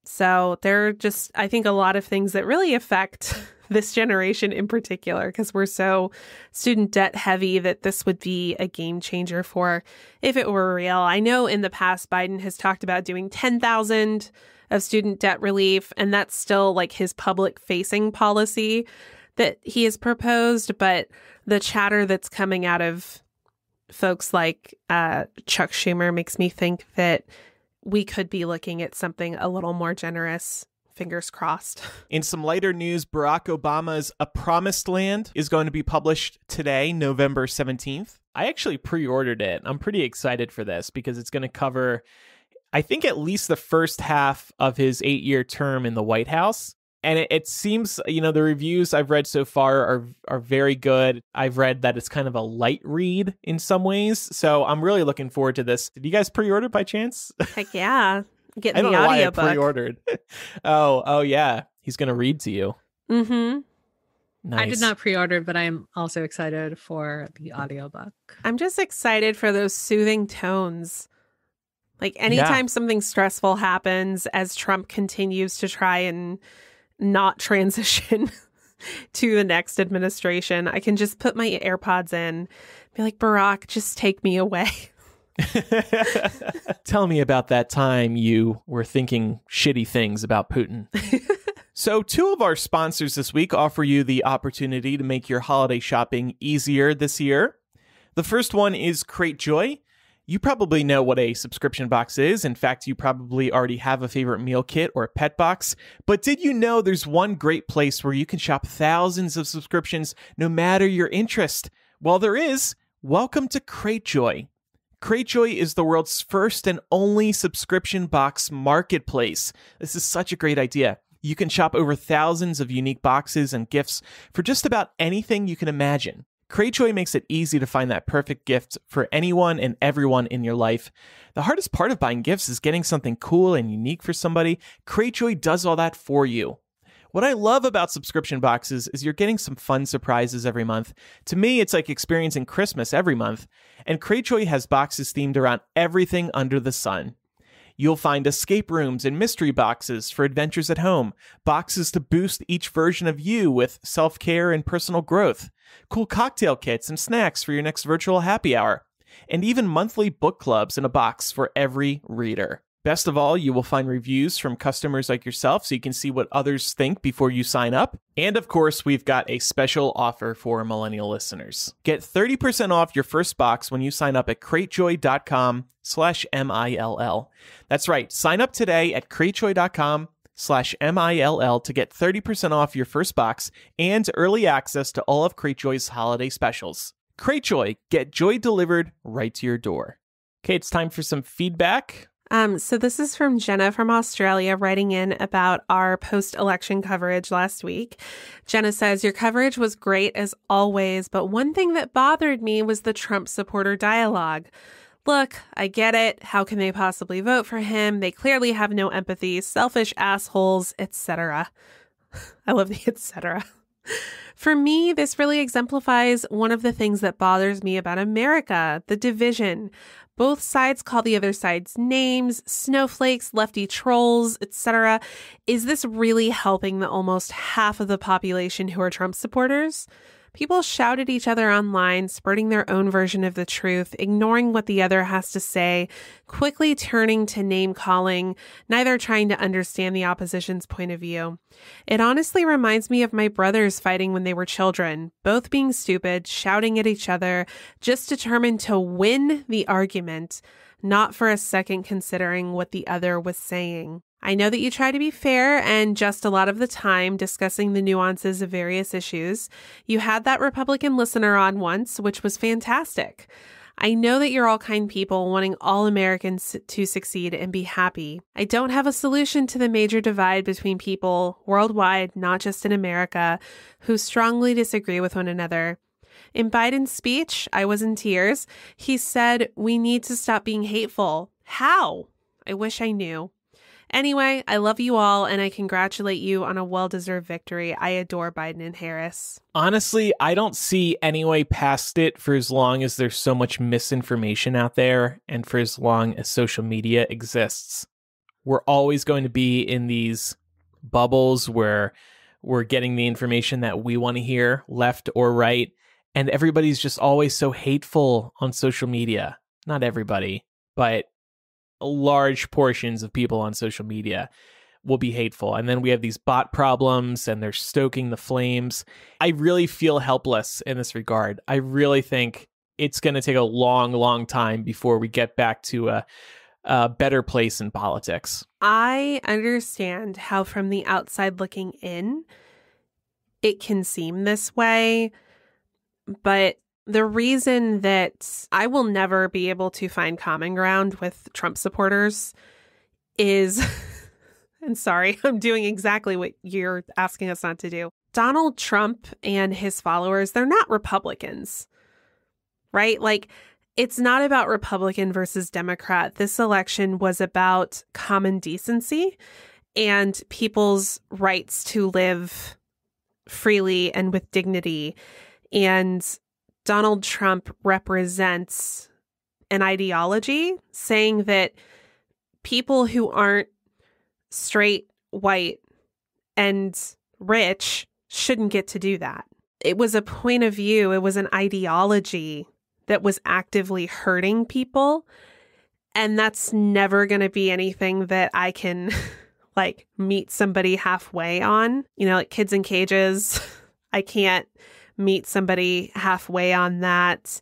So there are just, I think, a lot of things that really affect this generation in particular, because we're so student debt heavy that this would be a game changer for if it were real. I know in the past, Biden has talked about doing 10,000 of student debt relief, and that's still like his public facing policy that he has proposed. But the chatter that's coming out of folks like Chuck Schumer makes me think that we could be looking at something a little more generous. Fingers crossed. In some lighter news, Barack Obama's A Promised Land is going to be published today, November 17th. I actually pre-ordered it. I'm pretty excited for this because it's going to cover, I think, at least the first half of his 8-year term in the White House. And it seems, you know, the reviews I've read so far are very good. I've read that it's kind of a light read in some ways. So I'm really looking forward to this. Did you guys pre-order by chance? Heck yeah. Get the audiobook. I don't know why I pre-ordered. Oh, yeah. He's going to read to you. Mm-hmm. Nice. I did not pre-order, but I'm also excited for the audiobook. I'm just excited for those soothing tones. Like anytime something stressful happens as Trump continues to try and not transition to the next administration, I can just put my AirPods in and be like, Barack, just take me away. Tell me about that time you were thinking shitty things about Putin. So two of our sponsors this week offer you the opportunity to make your holiday shopping easier this year. The first one is CrateJoy. You probably know what a subscription box is. In fact, you probably already have a favorite meal kit or a pet box. But did you know there's one great place where you can shop thousands of subscriptions no matter your interest? Well, there is. Welcome to CrateJoy. CrateJoy is the world's first and only subscription box marketplace. This is such a great idea. You can shop over thousands of unique boxes and gifts for just about anything you can imagine. CrateJoy makes it easy to find that perfect gift for anyone and everyone in your life. The hardest part of buying gifts is getting something cool and unique for somebody. CrateJoy does all that for you. What I love about subscription boxes is you're getting some fun surprises every month. To me, it's like experiencing Christmas every month. And CrateJoy has boxes themed around everything under the sun. You'll find escape rooms and mystery boxes for adventures at home, boxes to boost each version of you with self-care and personal growth, cool cocktail kits and snacks for your next virtual happy hour, and even monthly book clubs in a box for every reader. Best of all, you will find reviews from customers like yourself so you can see what others think before you sign up. And of course, we've got a special offer for millennial listeners. Get 30% off your first box when you sign up at CrateJoy.com/M-I-L-L. That's right. Sign up today at CrateJoy.com/M-I-L-L to get 30% off your first box and early access to all of CrateJoy's holiday specials. CrateJoy, get joy delivered right to your door. Okay, it's time for some feedback. So this is from Jenna from Australia writing in about our post-election coverage last week. Jenna says, your coverage was great as always, but one thing that bothered me was the Trump supporter dialogue. Look, I get it. How can they possibly vote for him? They clearly have no empathy, selfish assholes, etc. I love the etc. For me, this really exemplifies one of the things that bothers me about America, the division. Both sides call the other side's names, snowflakes, lefty trolls, etc. Is this really helping the almost half of the population who are Trump supporters? People shout at each other online, spurting their own version of the truth, ignoring what the other has to say, quickly turning to name-calling, neither trying to understand the opposition's point of view. It honestly reminds me of my brothers fighting when they were children, both being stupid, shouting at each other, just determined to win the argument, not for a second considering what the other was saying. I know that you try to be fair and just a lot of the time discussing the nuances of various issues. You had that Republican listener on once, which was fantastic. I know that you're all kind people wanting all Americans to succeed and be happy. I don't have a solution to the major divide between people worldwide, not just in America, who strongly disagree with one another. In Biden's speech, I was in tears. He said, we need to stop being hateful. How? I wish I knew. Anyway, I love you all, and I congratulate you on a well-deserved victory. I adore Biden and Harris. Honestly, I don't see any way past it for as long as there's so much misinformation out there and for as long as social media exists. We're always going to be in these bubbles where we're getting the information that we want to hear, left or right, and everybody's just always so hateful on social media. Not everybody, but large portions of people on social media will be hateful. And then we have these bot problems and they're stoking the flames. I really feel helpless in this regard. I really think it's going to take a long, long time before we get back to a better place in politics. I understand how from the outside looking in, it can seem this way, but the reason that I will never be able to find common ground with Trump supporters is, and sorry, I'm doing exactly what you're asking us not to do. Donald Trump and his followers, they're not Republicans, right? Like, it's not about Republican versus Democrat. This election was about common decency and people's rights to live freely and with dignity. And Donald Trump represents an ideology saying that people who aren't straight, white, and rich shouldn't get to do that. It was a point of view. It was an ideology that was actively hurting people. And that's never going to be anything that I can like meet somebody halfway on. You know, like kids in cages. I can't meet somebody halfway on that,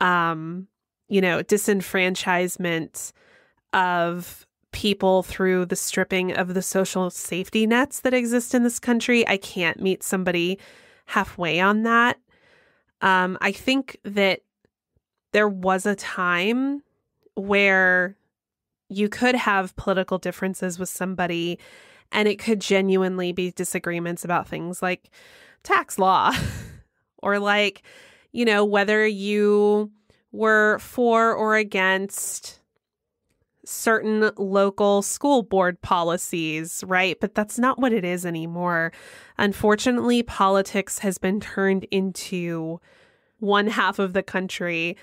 you know, disenfranchisement of people through the stripping of the social safety nets that exist in this country. I can't meet somebody halfway on that. I think that there was a time where you could have political differences with somebody and it could genuinely be disagreements about things like tax law or like, you know, whether you were for or against certain local school board policies, right? But that's not what it is anymore. Unfortunately, politics has been turned into one half of the country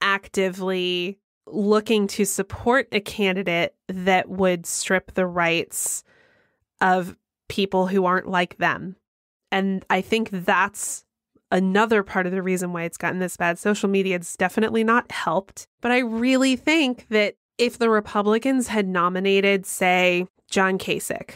actively looking to support a candidate that would strip the rights of people who aren't like them. And I think that's another part of the reason why it's gotten this bad. Social media's definitely not helped. But I really think that if the Republicans had nominated, say, John Kasich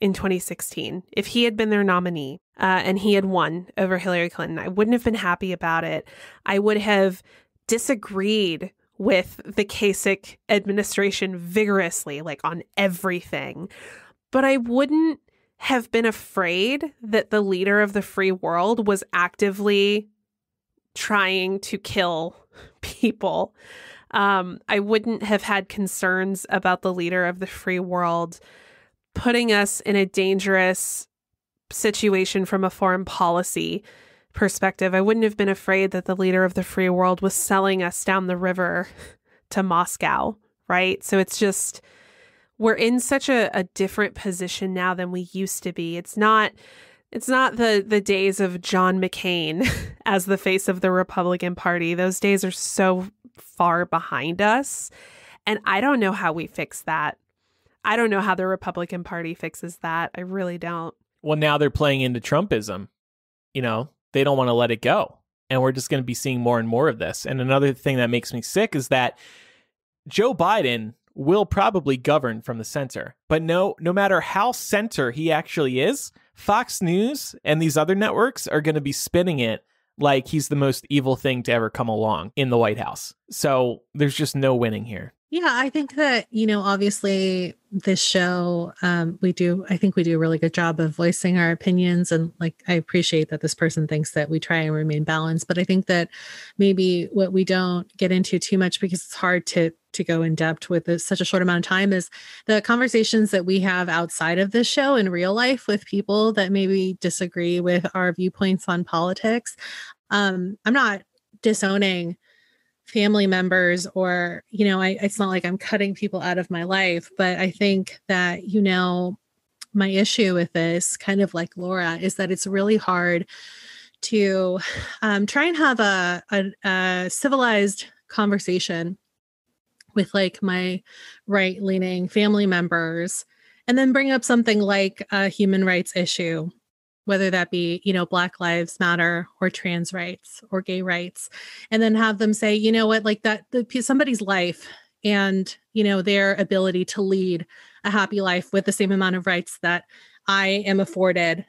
in 2016, if he had been their nominee and he had won over Hillary Clinton, I wouldn't have been happy about it. I would have disagreed with the Kasich administration vigorously, like on everything. But I wouldn't have been afraid that the leader of the free world was actively trying to kill people. I wouldn't have had concerns about the leader of the free world putting us in a dangerous situation from a foreign policy perspective. I wouldn't have been afraid that the leader of the free world was selling us down the river to Moscow, right? So it's just... we're in such a different position now than we used to be. It's not the days of John McCain as the face of the Republican Party. Those days are so far behind us. And I don't know how we fix that. I don't know how the Republican Party fixes that. I really don't. Well, now they're playing into Trumpism. You know, they don't want to let it go. And we're just going to be seeing more and more of this. And another thing that makes me sick is that Joe Biden will probably govern from the center. But no matter how center he actually is, Fox News and these other networks are going to be spinning it like he's the most evil thing to ever come along in the White House. So there's just no winning here. Yeah, I think that, you know, obviously this show, I think we do a really good job of voicing our opinions. And like, I appreciate that this person thinks that we try and remain balanced, but I think that maybe what we don't get into too much, because it's hard to go in depth with such a short amount of time, is the conversations that we have outside of this show in real life with people that maybe disagree with our viewpoints on politics. I'm not disowning family members or, you know, it's not like I'm cutting people out of my life, but I think that, you know, my issue with this, kind of like Laura, is that it's really hard to try and have a civilized conversation with like my right-leaning family members, and then bring up something like a human rights issue, whether that be, you know, Black Lives Matter or trans rights or gay rights, and then have them say, you know what, like that, somebody's life and, you know, their ability to lead a happy life with the same amount of rights that I am afforded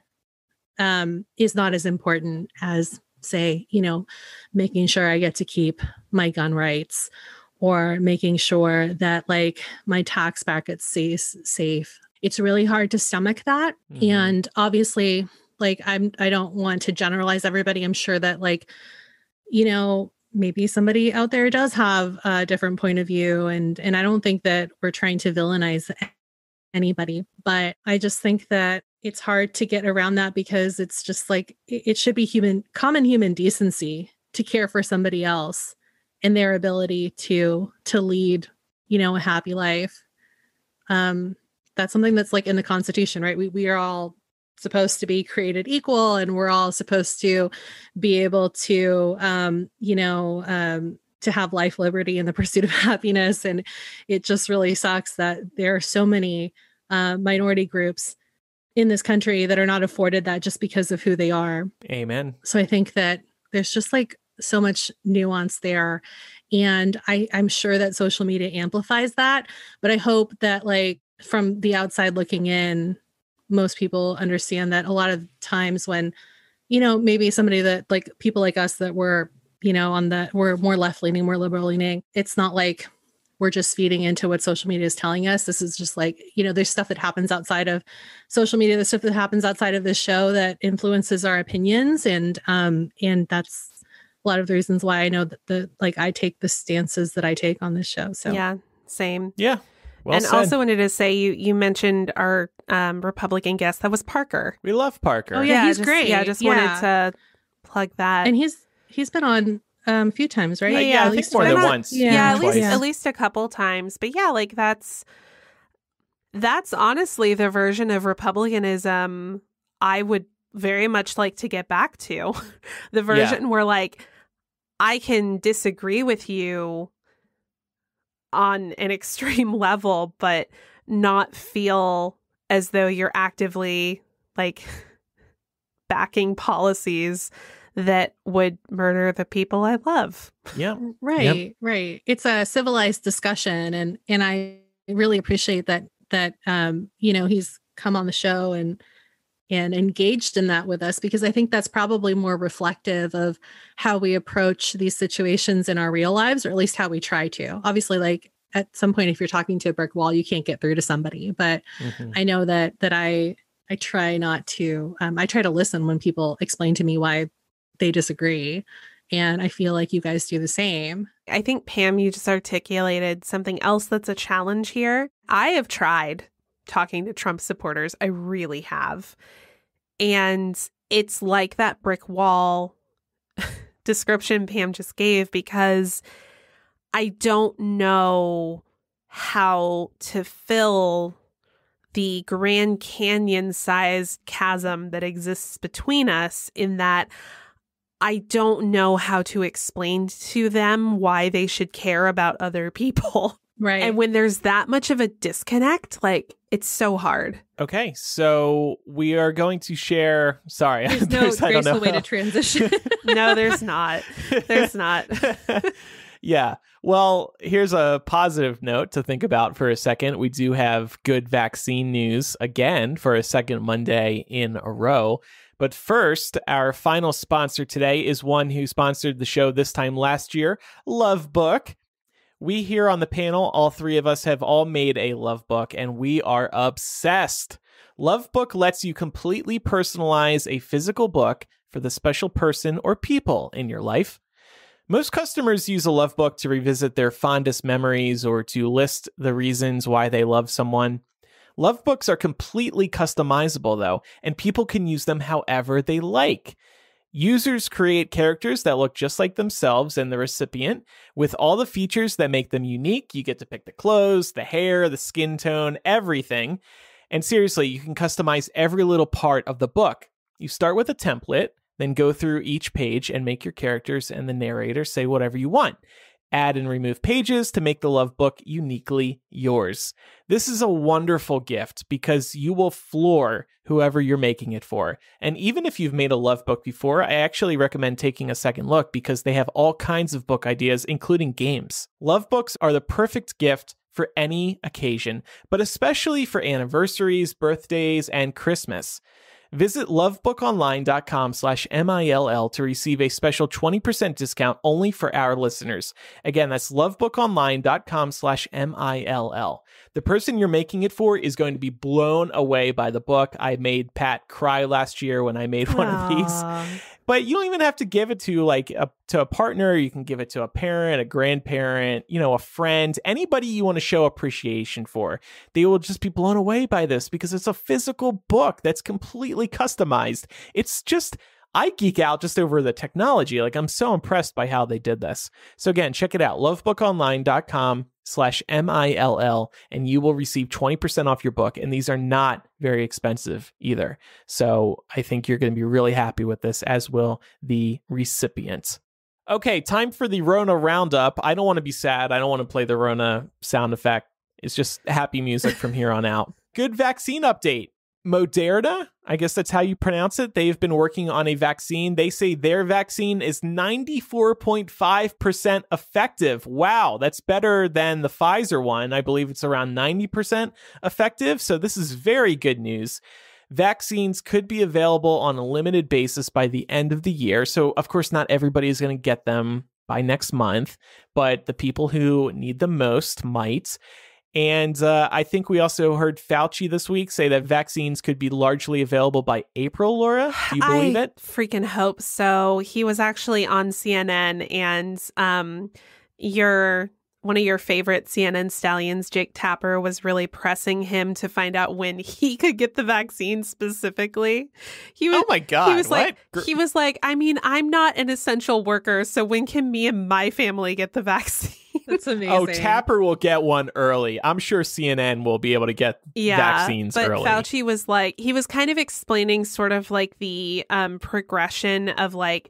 is not as important as, say, you know, making sure I get to keep my gun rights or making sure that like my tax bracket stays safe. It's really hard to stomach that. Mm-hmm. And obviously, like, I don't want to generalize everybody. I'm sure that, like, you know, maybe somebody out there does have a different point of view. And I don't think that we're trying to villainize anybody, but I just think that it's hard to get around that, because it's just like, it should be common human decency to care for somebody else and their ability to lead, you know, a happy life. That's something that's like in the Constitution, right? We are all supposed to be created equal, and we're all supposed to be able to, to have life, liberty, and the pursuit of happiness. And it just really sucks that there are so many minority groups in this country that are not afforded that just because of who they are. Amen. So I think that there's just like so much nuance there. And I'm sure that social media amplifies that, but I hope that, like, from the outside looking in, most people understand that a lot of times when, you know, maybe somebody that, like, people like us that were, you know, we're more left leaning, more liberal leaning, it's not like we're just feeding into what social media is telling us. This is just like, you know, there's stuff that happens outside of social media, the stuff that happens outside of this show that influences our opinions. And that's a lot of the reasons why I know that I take the stances that I take on this show. So yeah, same. Yeah. Well, and said. Also wanted to say, you mentioned our Republican guest. That was Parker. We love Parker. Oh yeah, he's great. Yeah, I just wanted to plug that. And he's He's been on a few times, right? Yeah, I think more than once. Yeah, at least a couple times. But yeah, like that's honestly the version of Republicanism I would very much like to get back to. The version where like I can disagree with you on an extreme level, but not feel as though you're actively like backing policies that would murder the people I love. Yeah. Right. Yep. Right. It's a civilized discussion. And I really appreciate that, you know, he's come on the show and engaged in that with us, because I think that's probably more reflective of how we approach these situations in our real lives, or at least how we try to. Obviously, like at some point, if you're talking to a brick wall, you can't get through to somebody. But I know that I try not to, I try to listen when people explain to me why they disagree. And I feel like you guys do the same. I think, Pam, you just articulated something else that's a challenge here. I have tried talking to Trump supporters. I really have. And it's like that brick wall description Pam just gave, because I don't know how to fill the Grand Canyon-sized chasm that exists between us, in that I don't know how to explain to them why they should care about other people. Right. And when there's that much of a disconnect, like, it's so hard. Okay. So we are going to share. Sorry. There's no graceful way to transition. No, there's not. There's not. Yeah. Well, here's a positive note to think about for a second. We do have good vaccine news again for a second Monday in a row. But first, our final sponsor today is one who sponsored the show this time last year, Love Book. We here on the panel, all three of us, have all made a Love Book, and we are obsessed. Love Book lets you completely personalize a physical book for the special person or people in your life. Most customers use a Love Book to revisit their fondest memories or to list the reasons why they love someone. Love Books are completely customizable, though, and people can use them however they like. Users create characters that look just like themselves and the recipient, with all the features that make them unique. You get to pick the clothes, the hair, the skin tone, everything. And seriously, you can customize every little part of the book. You start with a template, then go through each page and make your characters and the narrator say whatever you want. Add and remove pages to make the Love Book uniquely yours. This is a wonderful gift because you will floor whoever you're making it for. And even if you've made a Love Book before, I actually recommend taking a second look, because they have all kinds of book ideas, including games. Love Books are the perfect gift for any occasion, but especially for anniversaries, birthdays, and Christmas. Visit lovebookonline.com/MILL to receive a special 20% discount only for our listeners. Again, that's lovebookonline.com/MILL. The person you're making it for is going to be blown away by the book. I made Pat cry last year when I made one of these. But you don't even have to give it to a partner. You can give it to a parent, a grandparent, you know, a friend, anybody you want to show appreciation for. They will just be blown away by this because it's a physical book that's completely customized. It's just, I geek out just over the technology. Like, I'm so impressed by how they did this. So again, check it out, lovebookonline.com/MILL, and you will receive 20% off your book. And these are not very expensive either. So I think you're going to be really happy with this, as will the recipient. Okay, time for the Rona Roundup. I don't want to be sad. I don't want to play the Rona sound effect. It's just happy music from here on out. Good vaccine update. Moderna, I guess that's how you pronounce it. They've been working on a vaccine. They say their vaccine is 94.5% effective. Wow, that's better than the Pfizer one. I believe it's around 90% effective. So this is very good news. Vaccines could be available on a limited basis by the end of the year. So, of course, not everybody is going to get them by next month, but the people who need them most might. And I think we also heard Fauci this week say that vaccines could be largely available by April. Laura, do you believe it? I freaking hope so. He was actually on CNN, and your one of your favorite CNN stallions, Jake Tapper, was really pressing him to find out when he could get the vaccine specifically. He was, oh my God. He was like, I mean, I'm not an essential worker, so when can me and my family get the vaccine? That's amazing. Oh, Tapper will get one early. I'm sure CNN will be able to get vaccines early. But Fauci was like, he was kind of explaining sort of like the progression of like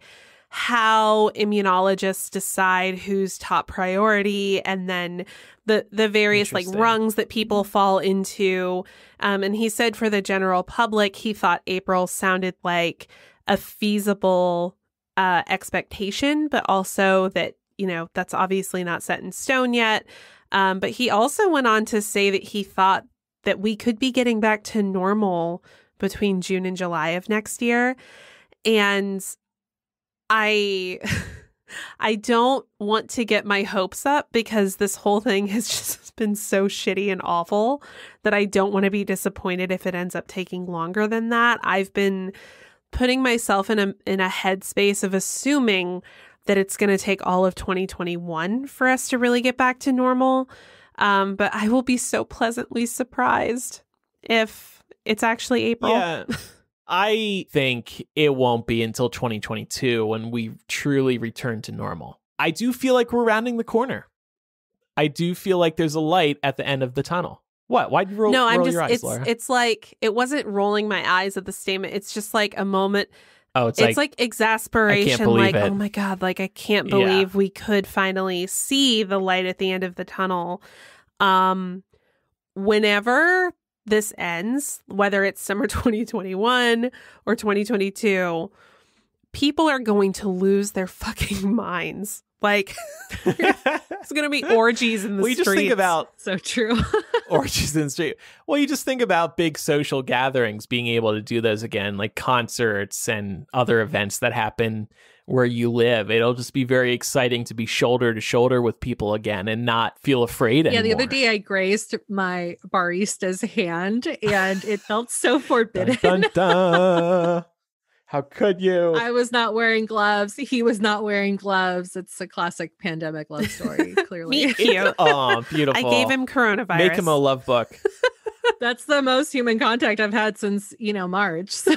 how immunologists decide who's top priority, and then the various like rungs that people fall into. And he said for the general public, he thought April sounded like a feasible expectation, but also that, you know, that's obviously not set in stone yet. But he also went on to say that he thought that we could be getting back to normal between June and July of next year. And I don't want to get my hopes up, because this whole thing has just been so shitty and awful that I don't want to be disappointed if it ends up taking longer than that. I've been putting myself in a headspace of assuming that it's going to take all of 2021 for us to really get back to normal. But I will be so pleasantly surprised if it's actually April. Yeah. I think it won't be until 2022 when we truly return to normal. I do feel like we're rounding the corner. I do feel like there's a light at the end of the tunnel. What? Why'd you roll your eyes, Laura? It's like, it wasn't rolling my eyes at the statement. It's just like a moment. Oh, it's like exasperation. Like, it. Oh my God, like I can't believe we could finally see the light at the end of the tunnel. Whenever this ends, whether it's summer 2021 or 2022, people are going to lose their fucking minds. Like, it's going to be orgies in the streets. Just think about... So true. Orgies in the street. Well, you just think about big social gatherings, being able to do those again, like concerts and other events that happen where you live. It'll just be very exciting to be shoulder to shoulder with people again and not feel afraid anymore. Yeah, the other day I grazed my barista's hand and it felt so forbidden. Dun, dun, dun. How could you? I was not wearing gloves. He was not wearing gloves. It's a classic pandemic love story, clearly. Me cute. Oh, beautiful. I gave him coronavirus. Make him a love book. That's the most human contact I've had since, you know, March. So.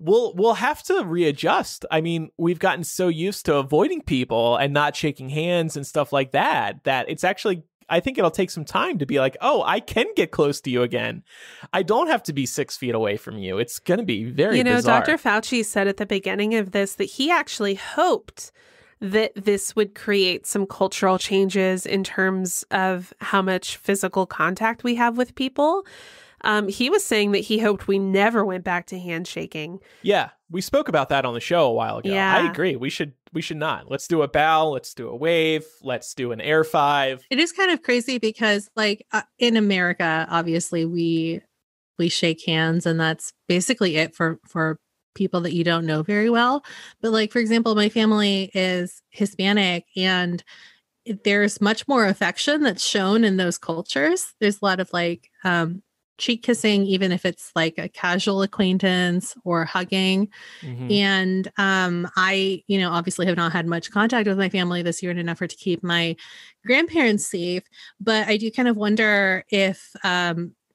We'll have to readjust. I mean, we've gotten so used to avoiding people and not shaking hands and stuff like that, that it's actually, I think it'll take some time to be like, oh, I can get close to you again. I don't have to be 6 feet away from you. It's going to be very bizarre. Dr. Fauci said at the beginning of this that he actually hoped that this would create some cultural changes in terms of how much physical contact we have with people. He was saying that he hoped we never went back to handshaking. Yeah, we spoke about that on the show a while ago. Yeah. I agree. We should not. Let's do a bow. Let's do a wave. Let's do an air five. It is kind of crazy because, like, in America, obviously we shake hands, and that's basically it for people that you don't know very well. But, like, for example, my family is Hispanic, and there's much more affection that's shown in those cultures. There's a lot of like cheek kissing, even if it's like a casual acquaintance, or hugging. Mm-hmm. And I, you know, obviously have not had much contact with my family this year in an effort to keep my grandparents safe. But I do kind of wonder if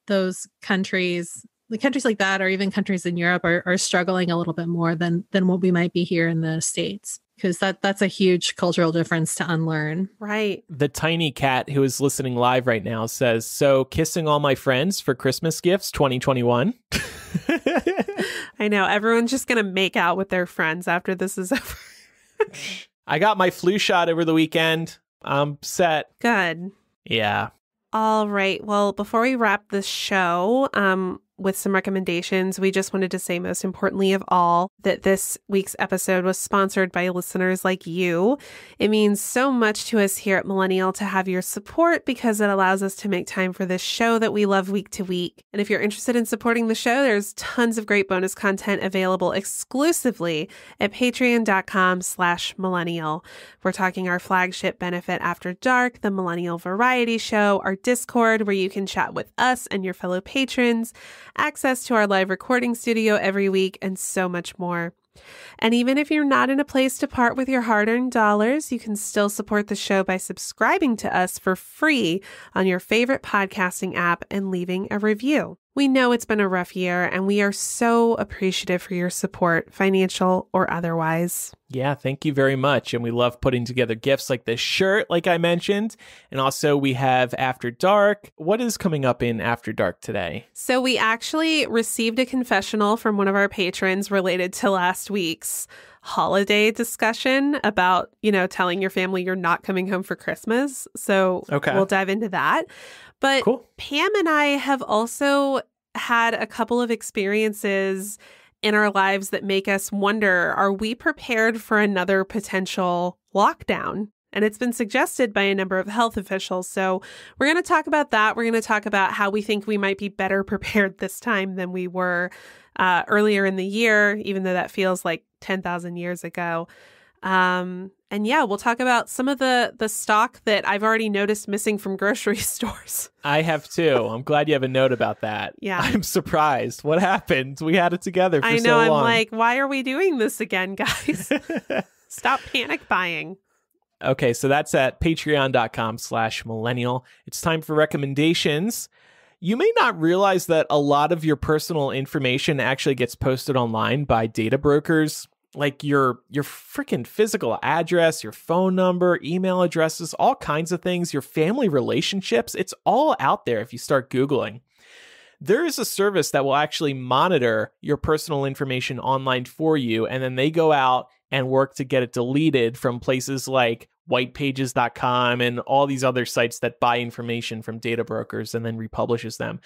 those countries, the countries like that, or even countries in Europe are struggling a little bit more than what we might be here in the States. Because that's a huge cultural difference to unlearn. Right. The tiny cat who is listening live right now says, so kissing all my friends for Christmas gifts 2021. I know. Everyone's just going to make out with their friends after this is over. I got my flu shot over the weekend. I'm set. Good. Yeah. All right. Well, before we wrap this show, with some recommendations, we just wanted to say, most importantly of all, that this week's episode was sponsored by listeners like you. It means so much to us here at Millennial to have your support, because it allows us to make time for this show that we love week to week. And if you're interested in supporting the show, there's tons of great bonus content available exclusively at patreon.com/millennial. We're talking our flagship benefit After Dark, the Millennial Variety Show, our Discord, where you can chat with us and your fellow patrons, access to our live recording studio every week, and so much more. And even if you're not in a place to part with your hard-earned dollars, you can still support the show by subscribing to us for free on your favorite podcasting app and leaving a review. We know it's been a rough year, and we are so appreciative for your support, financial or otherwise. Yeah, thank you very much. And we love putting together gifts like this shirt, like I mentioned. And also we have After Dark. What is coming up in After Dark today? So we actually received a confessional from one of our patrons related to last week's holiday discussion about, you know, telling your family you're not coming home for Christmas. So we'll dive into that. But cool. Pam and I have also had a couple of experiences in our lives that make us wonder, are we prepared for another potential lockdown? And it's been suggested by a number of health officials. So we're going to talk about that. We're going to talk about how we think we might be better prepared this time than we were earlier in the year, even though that feels like 10,000 years ago. And yeah, we'll talk about some of the stock that I've already noticed missing from grocery stores. I have too. I'm glad you have a note about that. Yeah. I'm surprised. What happened? We had it together for so long. I know. I'm like, why are we doing this again, guys? Stop panic buying. Okay, so that's at patreon.com/millennial. It's time for recommendations. You may not realize that a lot of your personal information actually gets posted online by data brokers, like your freaking physical address, your phone number, email addresses, all kinds of things, your family relationships. It's all out there if you start Googling. There is a service that will actually monitor your personal information online for you, and then they go out and work to get it deleted from places like whitepages.com and all these other sites that buy information from data brokers and then republishes them.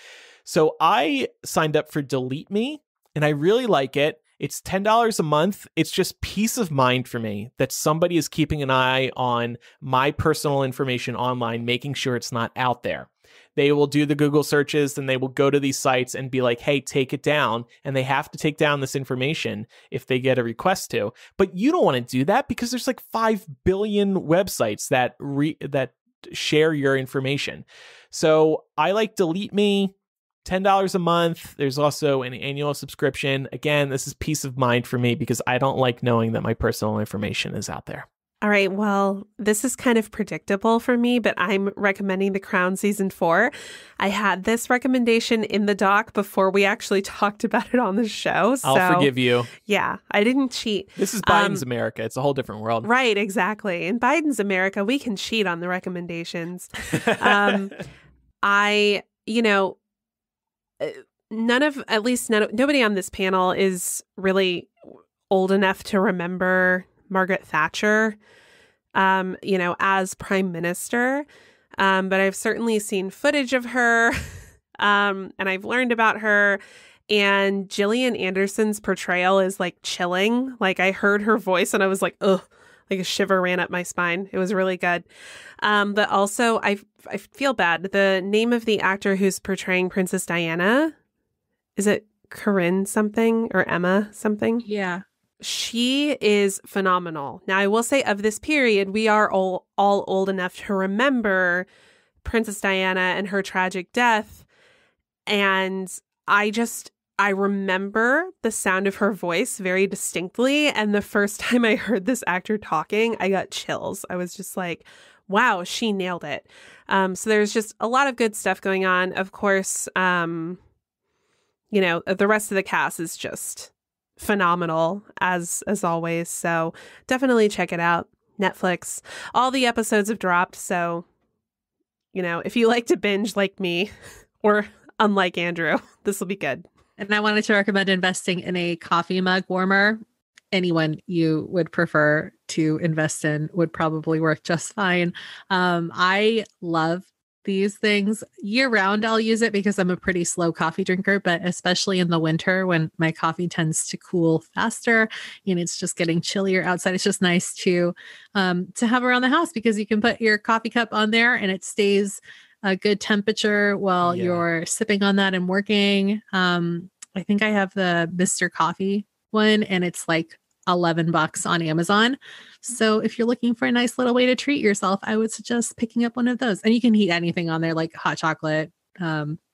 So I signed up for Delete Me, and I really like it. It's $10 a month. It's just peace of mind for me that somebody is keeping an eye on my personal information online, making sure it's not out there. They will do the Google searches, and they will go to these sites and be like, hey, take it down. And they have to take down this information if they get a request to. But you don't want to do that because there's like 5 billion websites that share your information. So I like Delete Me. $10 a month. There's also an annual subscription. Again, this is peace of mind for me because I don't like knowing that my personal information is out there. All right. Well, this is kind of predictable for me, but I'm recommending The Crown Season 4. I had this recommendation in the doc before we actually talked about it on the show. So, I'll forgive you. Yeah, I didn't cheat. This is Biden's America. It's a whole different world. Right, exactly. In Biden's America, we can cheat on the recommendations. Nobody on this panel is really old enough to remember Margaret Thatcher, as prime minister. But I've certainly seen footage of her, and I've learned about her. And Gillian Anderson's portrayal is like chilling. Like I heard her voice and I was like, ugh. Like a shiver ran up my spine. It was really good. But also, I feel bad. The name of the actor who's portraying Princess Diana, is it Corinne something or Emma something? Yeah. She is phenomenal. Now, I will say of this period, we are all old enough to remember Princess Diana and her tragic death. And I remember the sound of her voice very distinctly. And the first time I heard this actor talking, I got chills. I was just like, wow, she nailed it. So there's just a lot of good stuff going on. Of course, the rest of the cast is just phenomenal as always. So definitely check it out. Netflix. All the episodes have dropped. So, if you like to binge like me or unlike Andrew, this will be good. And I wanted to recommend investing in a coffee mug warmer. Anyone you would prefer to invest in would probably work just fine. I love these things. Year round, I'll use it because I'm a pretty slow coffee drinker, but especially in the winter when my coffee tends to cool faster and it's just getting chillier outside. It's just nice to have around the house because you can put your coffee cup on there and it stays a good temperature while you're sipping on that and working. I think I have the Mr. Coffee one and it's like $11 on Amazon. So if you're looking for a nice little way to treat yourself, I would suggest picking up one of those. And you can heat anything on there like hot chocolate,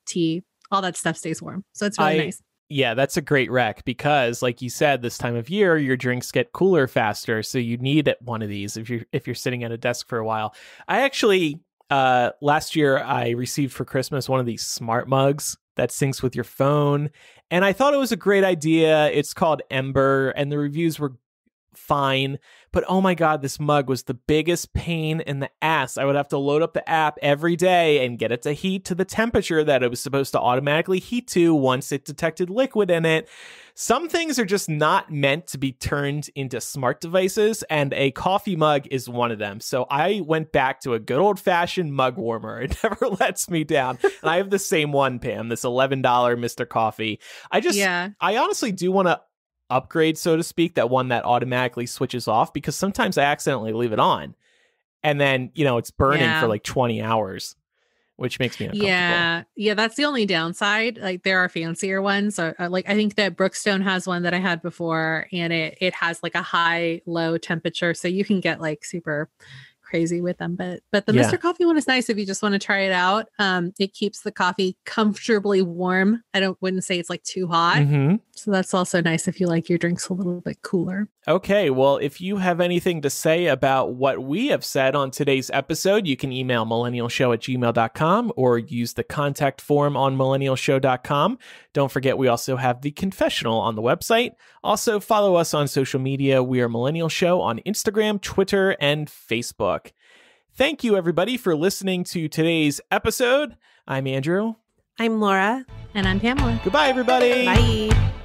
tea, all that stuff stays warm. So it's really nice. Yeah, that's a great rec because, like you said, this time of year, your drinks get cooler faster. So you need one of these if you're sitting at a desk for a while. I actually, last year, I received for Christmas one of these smart mugs that syncs with your phone. And I thought it was a great idea. It's called Ember, and the reviews were fine. But oh my God, this mug was the biggest pain in the ass. I would have to load up the app every day and get it to heat to the temperature that it was supposed to automatically heat to once it detected liquid in it. Some things are just not meant to be turned into smart devices, and a coffee mug is one of them. So I went back to a good old-fashioned mug warmer. It never lets me down. And I have the same one, Pam, this $11 Mr. Coffee. I honestly do want to upgrade, so to speak, that one that automatically switches off, because sometimes I accidentally leave it on and then, you know, it's burning for like 20 hours, which makes me uncomfortable. Yeah, that's the only downside. Like, there are fancier ones. Like, I think that Brookstone has one that I had before, and it has like a high-low temperature, so you can get like super crazy with them. But the Mr. Coffee one is nice if you just want to try it out. It keeps the coffee comfortably warm. I wouldn't say it's like too hot. Mm-hmm. So that's also nice if you like your drinks a little bit cooler. Okay, well, if you have anything to say about what we have said on today's episode, you can email millennialshow@gmail.com or use the contact form on millennialshow.com. Don't forget, we also have the confessional on the website. Also, follow us on social media. We are Millennial Show on Instagram, Twitter, and Facebook. Thank you, everybody, for listening to today's episode. I'm Andrew. I'm Laura. And I'm Pamela. Goodbye, everybody. Bye.